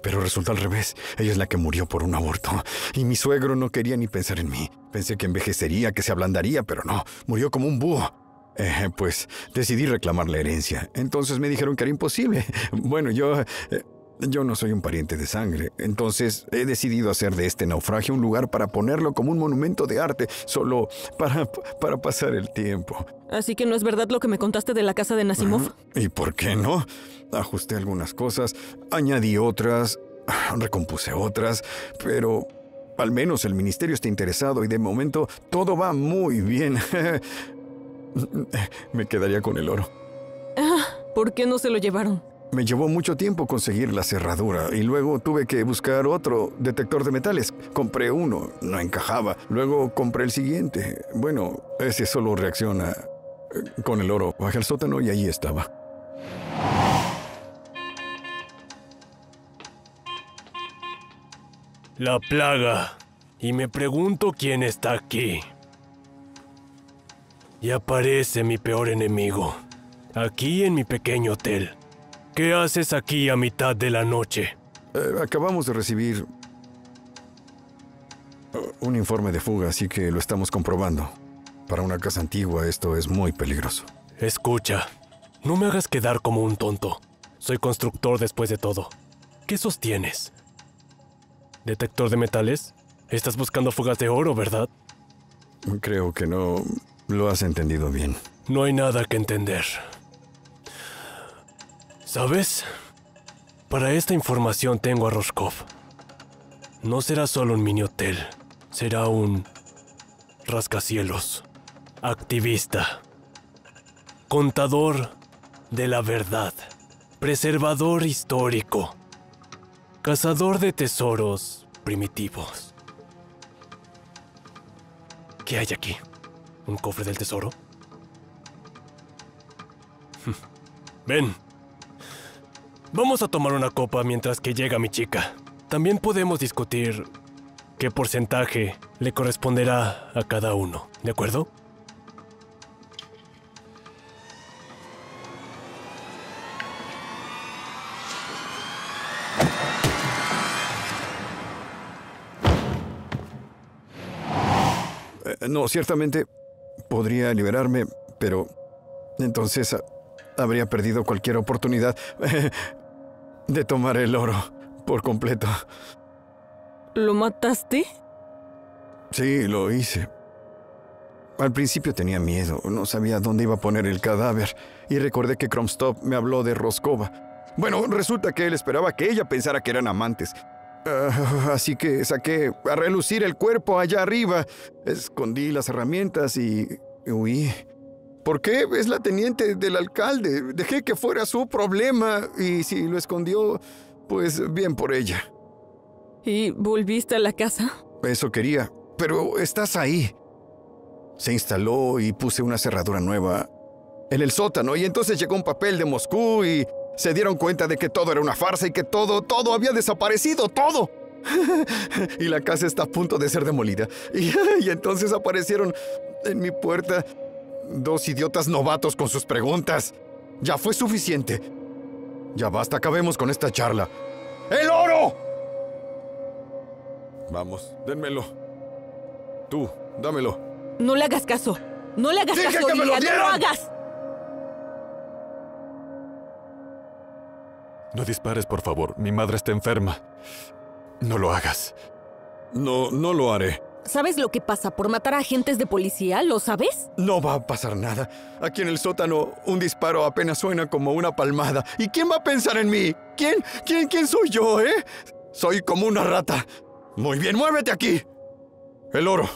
Pero resulta al revés. Ella es la que murió por un aborto. Y mi suegro no quería ni pensar en mí. Pensé que envejecería, que se ablandaría, pero no. Murió como un búho. Eh, pues decidí reclamar la herencia. Entonces me dijeron que era imposible. Bueno, yo... Eh, Yo no soy un pariente de sangre, entonces he decidido hacer de este naufragio un lugar para ponerlo como un monumento de arte, solo para, para pasar el tiempo. Así que no es verdad lo que me contaste de la casa de Nazimov. ¿Y por qué no? Ajusté algunas cosas, añadí otras, recompuse otras, pero al menos el ministerio está interesado y de momento todo va muy bien. Me quedaría con el oro. Ah, ¿por qué no se lo llevaron? Me llevó mucho tiempo conseguir la cerradura y luego tuve que buscar otro detector de metales. Compré uno, no encajaba. Luego compré el siguiente. Bueno, ese solo reacciona con el oro. Bajé al sótano y allí estaba. La plaga. Y me pregunto quién está aquí. Y aparece mi peor enemigo. Aquí en mi pequeño hotel. ¿Qué haces aquí a mitad de la noche? Eh, acabamos de recibir un informe de fuga, así que lo estamos comprobando. Para una casa antigua esto es muy peligroso. Escucha, no me hagas quedar como un tonto. Soy constructor después de todo. ¿Qué sostienes? ¿Detector de metales? Estás buscando fugas de oro, ¿verdad? Creo que no lo has entendido bien. No hay nada que entender. ¿Sabes? Para esta información tengo a Roshkov. No será solo un mini hotel. Será un... rascacielos. Activista. Contador de la verdad. Preservador histórico. Cazador de tesoros primitivos. ¿Qué hay aquí? ¿Un cofre del tesoro? Ven. Vamos a tomar una copa mientras que llega mi chica. También podemos discutir qué porcentaje le corresponderá a cada uno, ¿de acuerdo? Eh, no, ciertamente podría liberarme, pero entonces habría perdido cualquier oportunidad... de tomar el oro por completo. ¿Lo mataste? Sí, lo hice. Al principio tenía miedo, no sabía dónde iba a poner el cadáver, y recordé que Kromstov me habló de Roshkova. Bueno, resulta que él esperaba que ella pensara que eran amantes. Uh, así que saqué a relucir el cuerpo allá arriba, escondí las herramientas y huí. ¿Por qué? Es la teniente del alcalde. Dejé que fuera su problema, y si lo escondió, pues bien por ella. ¿Y volviste a la casa? Eso quería, pero estás ahí. Se instaló y puse una cerradura nueva en el sótano, y entonces llegó un papel de Moscú y se dieron cuenta de que todo era una farsa y que todo, todo había desaparecido, todo. Y la casa está a punto de ser demolida. Y, y entonces aparecieron en mi puerta dos idiotas novatos con sus preguntas. Ya fue suficiente. Ya basta, acabemos con esta charla. ¡El oro! Vamos, dénmelo. Tú, dámelo. No le hagas caso. No le hagas Dije caso, que me lo dieran. ¡No lo hagas! No dispares, por favor. Mi madre está enferma. No lo hagas. No, no lo haré. ¿Sabes lo que pasa por matar a agentes de policía? ¿Lo sabes? No va a pasar nada. Aquí en el sótano, un disparo apenas suena como una palmada. ¿Y quién va a pensar en mí? ¿Quién? ¿Quién? ¿Quién soy yo, eh? Soy como una rata. Muy bien, muévete aquí. El oro.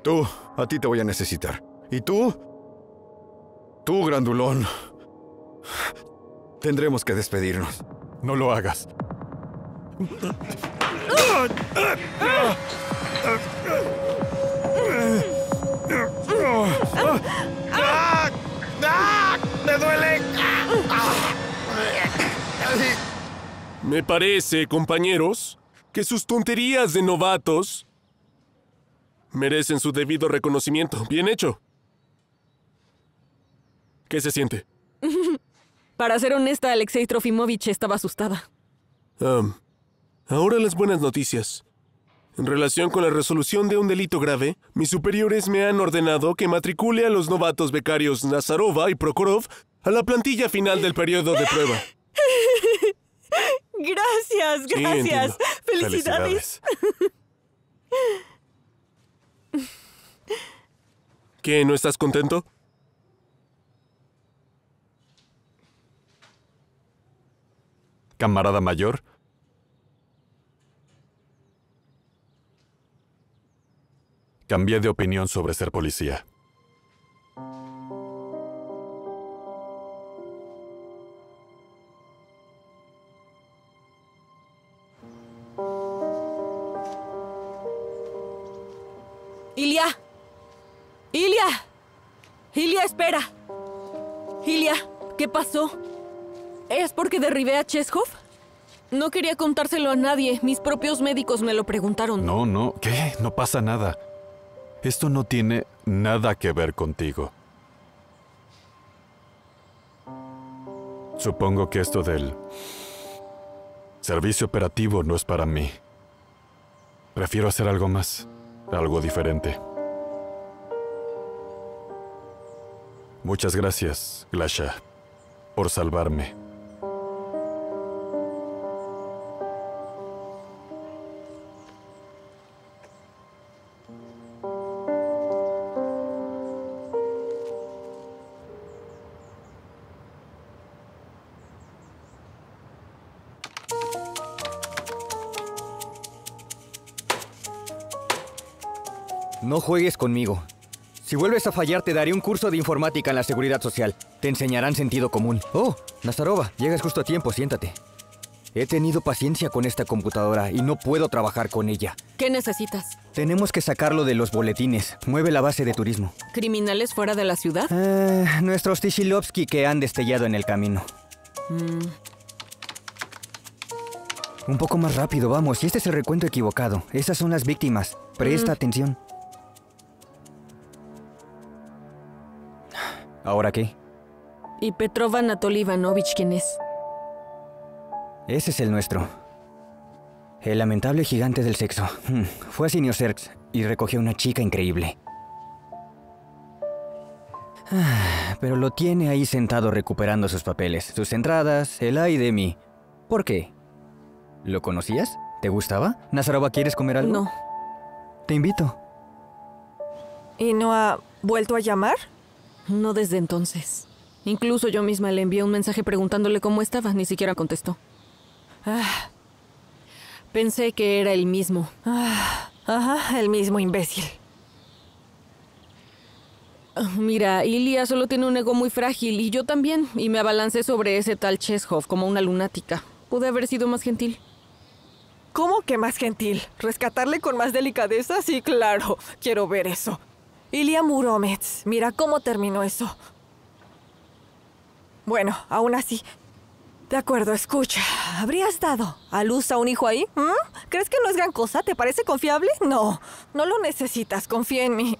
Tú, a ti te voy a necesitar. ¿Y tú? Tú, grandulón. Tendremos que despedirnos. No lo hagas. ¡Me duele! Me parece, compañeros, que sus tonterías de novatos merecen su debido reconocimiento. Bien hecho. ¿Qué se siente? Para ser honesta, Alexei Trofimovich estaba asustada. Um, ahora las buenas noticias. En relación con la resolución de un delito grave, mis superiores me han ordenado que matricule a los novatos becarios Nazarova y Prokhorov a la plantilla final del periodo de prueba. Gracias, gracias. Sí, Felicidades. Felicidades. ¿Qué? ¿No estás contento? Camarada mayor. Cambié de opinión sobre ser policía. Ilya. Ilya. Ilya, espera. Ilya, ¿qué pasó? ¿Es porque derribé a Chéjov? No quería contárselo a nadie. Mis propios médicos me lo preguntaron. No, no. ¿Qué? No pasa nada. Esto no tiene nada que ver contigo. Supongo que esto del servicio operativo no es para mí. Prefiero hacer algo más, algo diferente. Muchas gracias, Glasha, por salvarme. No juegues conmigo. Si vuelves a fallar, te daré un curso de informática en la seguridad social. Te enseñarán sentido común. Oh, Nazarova, llegas justo a tiempo, siéntate. He tenido paciencia con esta computadora y no puedo trabajar con ella. ¿Qué necesitas? Tenemos que sacarlo de los boletines. Mueve la base de turismo. ¿Criminales fuera de la ciudad? Eh, nuestros Tishilovsky que han destellado en el camino. Mm. Un poco más rápido, vamos. Y este es el recuento equivocado. Esas son las víctimas. Presta mm. atención. ¿Ahora qué? ¿Y Petrov Anatoly Ivanovich quién es? Ese es el nuestro. El lamentable gigante del sexo. Fue a Semiosersk y recogió a una chica increíble. Pero lo tiene ahí sentado recuperando sus papeles, sus entradas, el ay de mí. ¿Por qué? ¿Lo conocías? ¿Te gustaba? Nazarova, ¿quieres comer algo? No. Te invito. ¿Y no ha vuelto a llamar? No desde entonces. Incluso yo misma le envié un mensaje preguntándole cómo estaba. Ni siquiera contestó. Ah, pensé que era el mismo. Ah, ajá, el mismo imbécil. Mira, Ilya solo tiene un ego muy frágil y yo también. Y me abalancé sobre ese tal Chéjov como una lunática. Pude haber sido más gentil. ¿Cómo que más gentil? ¿Rescatarle con más delicadeza? Sí, claro. Quiero ver eso. Ilya Muromets, mira cómo terminó eso. Bueno, aún así. De acuerdo, escucha. ¿Habrías dado a luz a un hijo ahí? ¿Mm? ¿Crees que no es gran cosa? ¿Te parece confiable? No, no lo necesitas. Confía en mí.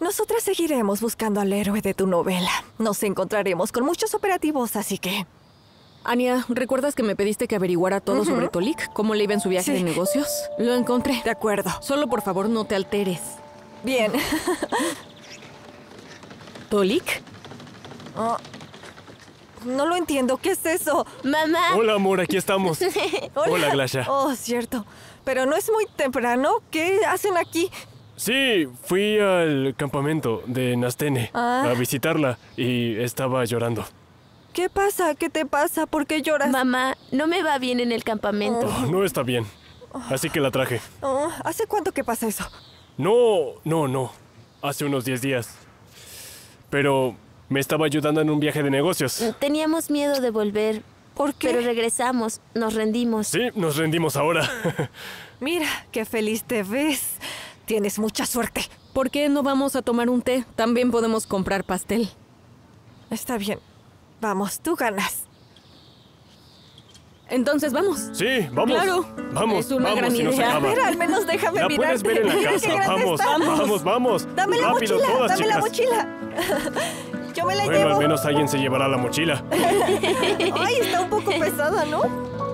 Nosotras seguiremos buscando al héroe de tu novela. Nos encontraremos con muchos operativos, así que... Anya, ¿recuerdas que me pediste que averiguara todo uh-huh. sobre Tolik? ¿Cómo le iba en su viaje sí. de negocios? Lo encontré. De acuerdo. Solo, por favor, no te alteres. Bien. ¿Tolik? Oh. No lo entiendo. ¿Qué es eso? Mamá. Hola, amor. Aquí estamos. Hola. Hola, Glasha. Oh, cierto. Pero no es muy temprano. ¿Qué hacen aquí? Sí, fui al campamento de Nastene ah. a visitarla y estaba llorando. ¿Qué pasa? ¿Qué te pasa? ¿Por qué lloras? Mamá, no me va bien en el campamento. Oh, no está bien. Así que la traje. Oh, ¿hace cuánto que pasa eso? No, no, no. Hace unos diez días. Pero... me estaba ayudando en un viaje de negocios. Teníamos miedo de volver. ¿Por qué? Pero regresamos, nos rendimos. Sí, nos rendimos ahora. Mira, qué feliz te ves. Tienes mucha suerte. ¿Por qué no vamos a tomar un té? También podemos comprar pastel. Está bien. Vamos, tú ganas. Entonces, ¿vamos? Sí, vamos. Claro. Vamos, es una vamos, gran idea. Si no espera, al menos déjame la mirarte. Puedes ver en la casa. Vamos, vamos, vamos, vamos. Dame la Rápido, mochila, todas, dame chicas. la mochila. Yo me la bueno, llevo. Bueno, al menos alguien se llevará la mochila. Ay, está un poco pesada, ¿no?